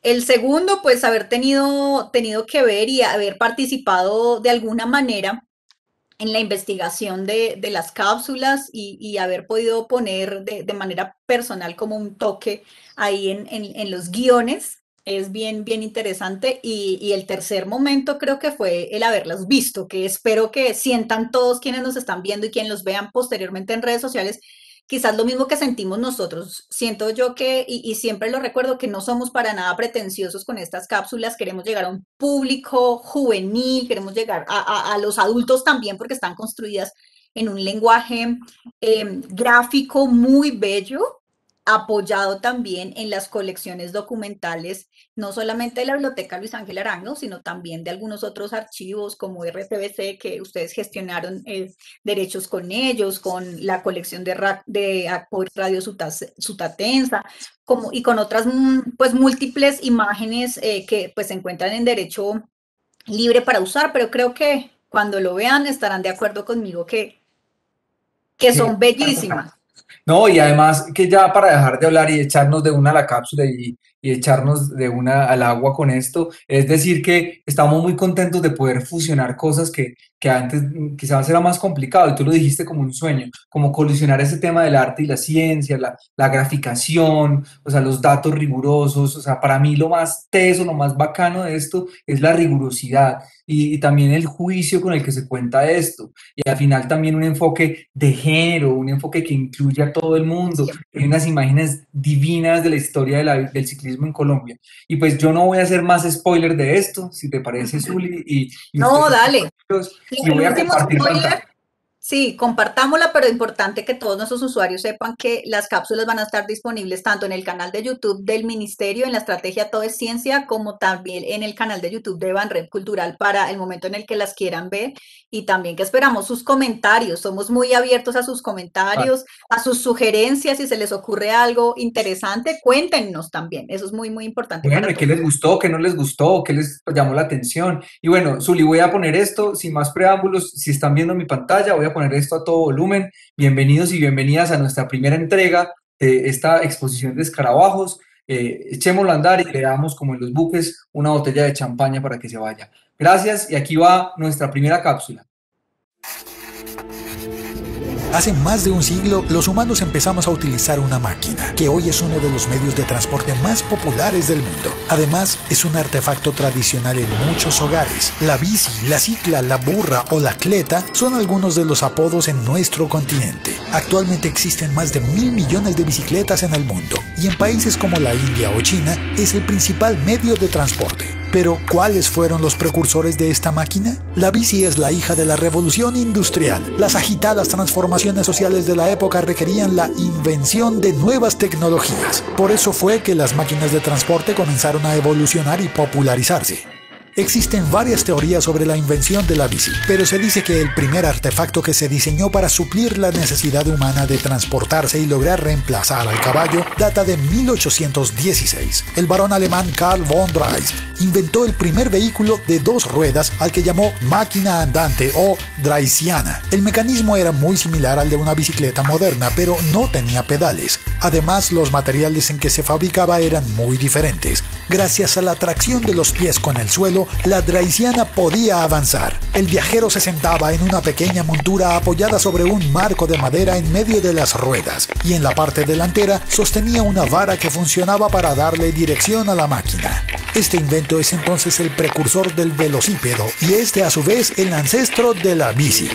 El segundo, pues haber tenido que ver y haber participado de alguna manera en la investigación de las cápsulas y haber podido poner de manera personal como un toque ahí en los guiones. Es bien, bien interesante y el tercer momento creo que fue el haberlas visto, que espero que sientan todos quienes nos están viendo y quienes los vean posteriormente en redes sociales, quizás lo mismo que sentimos nosotros. Siento yo que, y siempre lo recuerdo, que no somos para nada pretenciosos con estas cápsulas, queremos llegar a un público juvenil, queremos llegar a los adultos también porque están construidas en un lenguaje gráfico muy bello, apoyado también en las colecciones documentales, no solamente de la Biblioteca Luis Ángel Arango, sino también de algunos otros archivos como RCBC, que ustedes gestionaron derechos con ellos, con la colección de Radio Sutatensa, y con otras pues múltiples imágenes que pues se encuentran en derecho libre para usar, pero creo que cuando lo vean estarán de acuerdo conmigo que son bellísimas. No, y además que ya para dejar de hablar y echarnos de una a la cápsula y echarnos de una al agua con esto, es decir que estamos muy contentos de poder fusionar cosas que antes quizás era más complicado, y tú lo dijiste como un sueño, como colisionar ese tema del arte y la ciencia, la graficación, o sea, los datos rigurosos. O sea, para mí lo más teso, lo más bacano de esto es la rigurosidad y también el juicio con el que se cuenta esto, y al final también un enfoque de género, un enfoque que incluye a todo el mundo. Hay unas imágenes divinas de la historia del ciclismo en Colombia, y pues yo no voy a hacer más spoiler de esto, si te parece, Zuli. No, dale. Y voy a compartir pantalla. Sí, compartámosla, pero es importante que todos nuestros usuarios sepan que las cápsulas van a estar disponibles tanto en el canal de YouTube del Ministerio, en la Estrategia Todo es Ciencia, como también en el canal de YouTube de Banred Cultural para el momento en el que las quieran ver, y también que esperamos sus comentarios. Somos muy abiertos a sus comentarios, a sus sugerencias. Si se les ocurre algo interesante, cuéntenos también. Eso es muy, muy importante. Bueno, ¿qué les gustó? ¿Qué no les gustó? ¿Qué les llamó la atención? Y bueno, Zuli, voy a poner esto, sin más preámbulos, si están viendo mi pantalla, voy a poner esto a todo volumen. Bienvenidos y bienvenidas a nuestra primera entrega de esta exposición de Escarabajos. Echémoslo a andar y le damos, como en los buques, una botella de champaña para que se vaya. Gracias, y aquí va nuestra primera cápsula. Hace más de un siglo, los humanos empezamos a utilizar una máquina, que hoy es uno de los medios de transporte más populares del mundo. Además, es un artefacto tradicional en muchos hogares. La bici, la cicla, la burra o la cleta son algunos de los apodos en nuestro continente. Actualmente existen más de 1.000 millones de bicicletas en el mundo, y en países como la India o China es el principal medio de transporte. Pero, ¿cuáles fueron los precursores de esta máquina? La bici es la hija de la revolución industrial. Las agitadas transformaciones sociales de la época requerían la invención de nuevas tecnologías. Por eso fue que las máquinas de transporte comenzaron a evolucionar y popularizarse. Existen varias teorías sobre la invención de la bici, pero se dice que el primer artefacto que se diseñó para suplir la necesidad humana de transportarse y lograr reemplazar al caballo data de 1816. El barón alemán Carl von Dreis inventó el primer vehículo de dos ruedas al que llamó máquina andante o Draisiana. El mecanismo era muy similar al de una bicicleta moderna, pero no tenía pedales. Además, los materiales en que se fabricaba eran muy diferentes. Gracias a la tracción de los pies con el suelo, la Draisiana podía avanzar. El viajero se sentaba en una pequeña montura apoyada sobre un marco de madera en medio de las ruedas, y en la parte delantera sostenía una vara que funcionaba para darle dirección a la máquina. Este invento es entonces el precursor del velocípedo, y este a su vez el ancestro de la bici.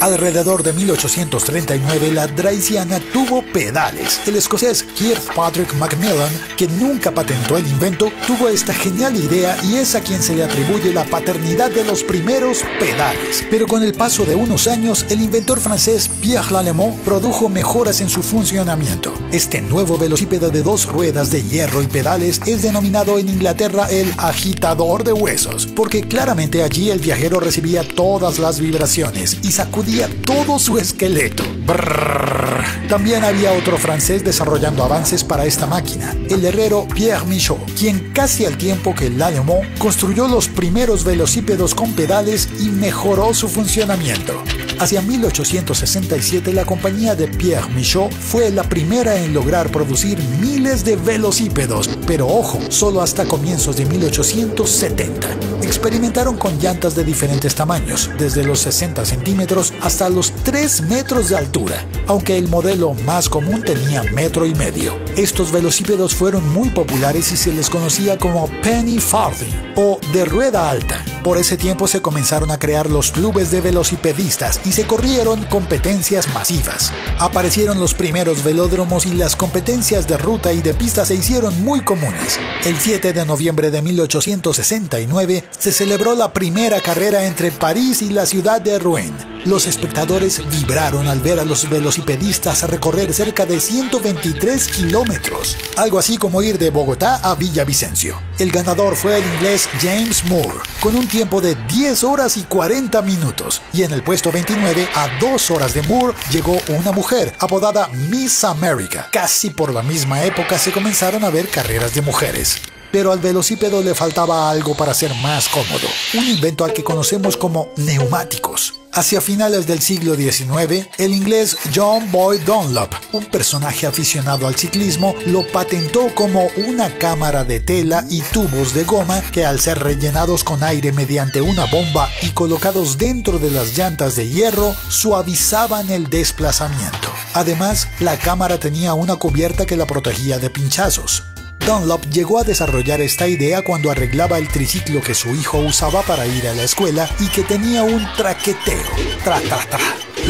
Alrededor de 1839, la Draisiana tuvo pedales. El escocés Kirkpatrick Macmillan, que nunca patentó el invento, tuvo esta genial idea y es a quien se le atribuye la paternidad de los primeros pedales. Pero con el paso de unos años, el inventor francés Pierre Michaud produjo mejoras en su funcionamiento. Este nuevo velocípedo de dos ruedas de hierro y pedales es denominado en Inglaterra el agitador de huesos, porque claramente allí el viajero recibía todas las vibraciones y sacudía todo su esqueleto. Brrr. También había otro francés desarrollando avances para esta máquina, el herrero Pierre Michaud, quien casi al tiempo que el alemán construyó los primeros velocípedos con pedales y mejoró su funcionamiento. Hacia 1867, la compañía de Pierre Michaud fue la primera en lograr producir miles de velocípedos, pero ojo, solo hasta comienzos de 1870. Experimentaron con llantas de diferentes tamaños, desde los 60 centímetros hasta los 3 metros de altura, aunque el modelo más común tenía 1,5 metros. Estos velocípedos fueron muy populares y se les conocía como penny farthing o de rueda alta. Por ese tiempo se comenzaron a crear los clubes de velocipedistas y se corrieron competencias masivas. Aparecieron los primeros velódromos y las competencias de ruta y de pista se hicieron muy comunes. El 7 de noviembre de 1869 se celebró la primera carrera entre París y la ciudad de Rouen. Los espectadores vibraron al ver a los velocipedistas recorrer cerca de 123 kilómetros, algo así como ir de Bogotá a Villavicencio. El ganador fue el inglés James Moore, con un tiempo de 10 horas y 40 minutos, y en el puesto 29, a 2 horas de Moore, llegó una mujer apodada Miss America. Casi por la misma época se comenzaron a ver carreras de mujeres. Pero al velocípedo le faltaba algo para ser más cómodo, un invento al que conocemos como neumáticos. Hacia finales del siglo XIX, el inglés John Boyd Dunlop, un personaje aficionado al ciclismo, lo patentó como una cámara de tela y tubos de goma que, al ser rellenados con aire mediante una bomba y colocados dentro de las llantas de hierro, suavizaban el desplazamiento. Además, la cámara tenía una cubierta que la protegía de pinchazos. Dunlop llegó a desarrollar esta idea cuando arreglaba el triciclo que su hijo usaba para ir a la escuela y que tenía un traqueteo.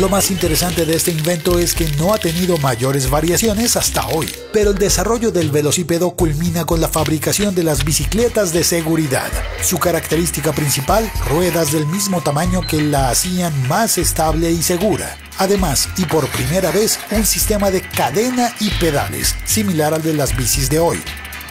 Lo más interesante de este invento es que no ha tenido mayores variaciones hasta hoy, pero el desarrollo del velocípedo culmina con la fabricación de las bicicletas de seguridad. Su característica principal, ruedas del mismo tamaño que la hacían más estable y segura. Además, y por primera vez, un sistema de cadena y pedales, similar al de las bicis de hoy.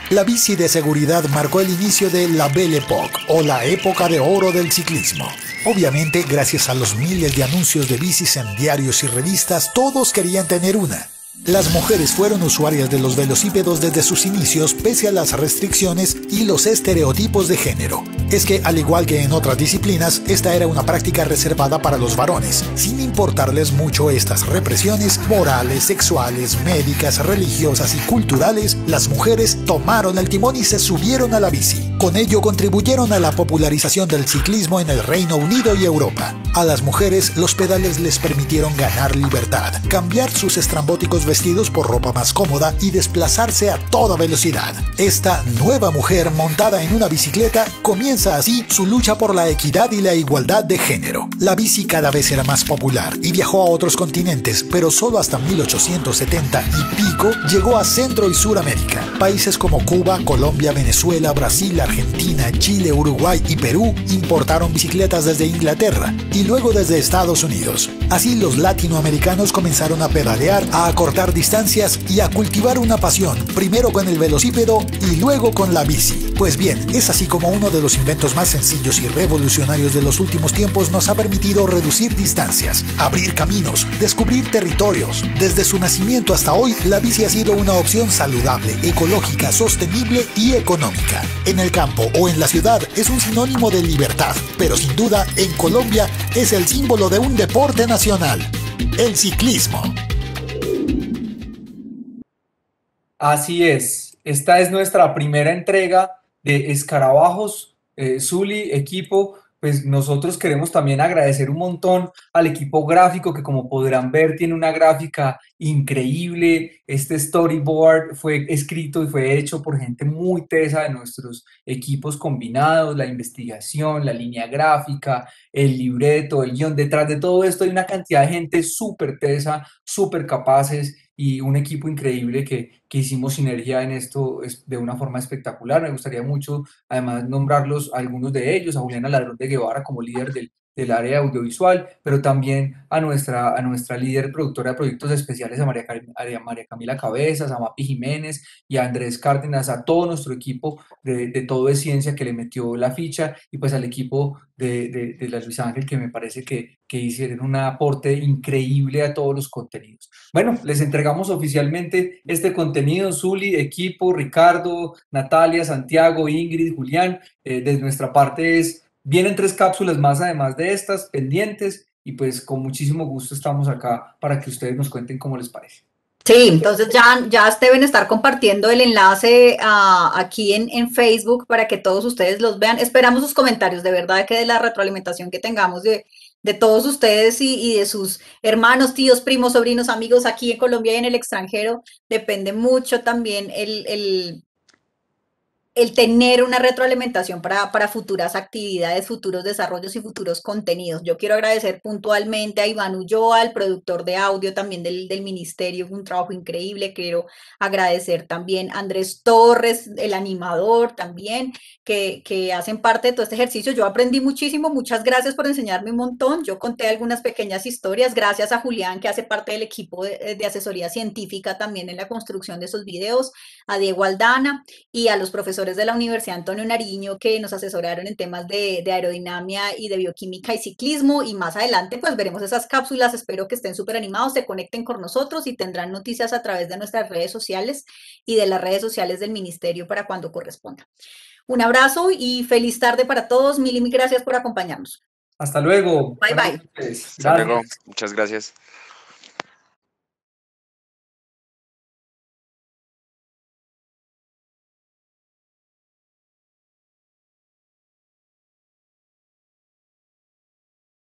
La bici de seguridad marcó el inicio de la Belle Époque, o la época de oro del ciclismo. Obviamente, gracias a los miles de anuncios de bicis en diarios y revistas, todos querían tener una. Las mujeres fueron usuarias de los velocípedos desde sus inicios, pese a las restricciones y los estereotipos de género. Es que, al igual que en otras disciplinas, esta era una práctica reservada para los varones, sin importarles mucho estas represiones morales, sexuales, médicas, religiosas y culturales. Las mujeres tomaron el timón y se subieron a la bici. Con ello contribuyeron a la popularización del ciclismo en el Reino Unido y Europa. A las mujeres, los pedales les permitieron ganar libertad, cambiar sus estrambóticos vestidos por ropa más cómoda y desplazarse a toda velocidad. Esta nueva mujer montada en una bicicleta comienza así su lucha por la equidad y la igualdad de género. La bici cada vez era más popular y viajó a otros continentes, pero solo hasta 1870 y pico llegó a Centro y Suramérica. Países como Cuba, Colombia, Venezuela, Brasil, Argentina, Chile, Uruguay y Perú importaron bicicletas desde Inglaterra y luego desde Estados Unidos. Así los latinoamericanos comenzaron a pedalear, a cortar distancias y a cultivar una pasión, primero con el velocípedo y luego con la bici. Pues bien, es así como uno de los inventos más sencillos y revolucionarios de los últimos tiempos nos ha permitido reducir distancias, abrir caminos, descubrir territorios. Desde su nacimiento hasta hoy, la bici ha sido una opción saludable, ecológica, sostenible y económica. En el campo o en la ciudad es un sinónimo de libertad, pero sin duda en Colombia es el símbolo de un deporte nacional, el ciclismo. Así es, esta es nuestra primera entrega de Escarabajos. Zuli, equipo, pues nosotros queremos también agradecer un montón al equipo gráfico que, como podrán ver, tiene una gráfica increíble. Este storyboard fue escrito y fue hecho por gente muy tesa de nuestros equipos combinados, la investigación, la línea gráfica, el libreto, el guión. Detrás de todo esto hay una cantidad de gente súper tesa, súper capaces, y un equipo increíble que hicimos sinergia en esto de una forma espectacular. Me gustaría mucho, además, nombrarlos algunos de ellos, a Julián Alfonso de Guevara como líder del área audiovisual, pero también a nuestra líder productora de proyectos especiales, a María Camila Cabezas, a Mapi Jiménez y a Andrés Cárdenas, a todo nuestro equipo de Todo es Ciencia que le metió la ficha, y pues al equipo de la Luis Ángel, que me parece que hicieron un aporte increíble a todos los contenidos. Bueno, les entregamos oficialmente este contenido, Zuli, equipo, Ricardo, Natalia, Santiago, Ingrid, Julián. Desde nuestra parte vienen 3 cápsulas más, además de estas, pendientes, y pues con muchísimo gusto estamos acá para que ustedes nos cuenten cómo les parece. Sí, entonces ya deben estar compartiendo el enlace aquí en Facebook para que todos ustedes los vean. Esperamos sus comentarios, de verdad, que de la retroalimentación que tengamos de todos ustedes y de sus hermanos, tíos, primos, sobrinos, amigos aquí en Colombia y en el extranjero. Depende mucho también el tener una retroalimentación para futuras actividades, futuros desarrollos y futuros contenidos. Yo quiero agradecer puntualmente a Iván Ulloa, el productor de audio también del ministerio, un trabajo increíble. Quiero agradecer también a Andrés Torres, el animador también, que hacen parte de todo este ejercicio. Yo aprendí muchísimo, muchas gracias por enseñarme un montón. Yo conté algunas pequeñas historias, gracias a Julián, que hace parte del equipo de asesoría científica también en la construcción de esos videos, a Diego Aldana y a los profesores de la Universidad Antonio Nariño, que nos asesoraron en temas de aerodinámica y de bioquímica y ciclismo. Y más adelante pues veremos esas cápsulas. Espero que estén súper animados, se conecten con nosotros y tendrán noticias a través de nuestras redes sociales y de las redes sociales del ministerio para cuando corresponda. Un abrazo y feliz tarde para todos. Mil gracias por acompañarnos. Hasta luego. Bye, bye. Hasta luego. Muchas gracias.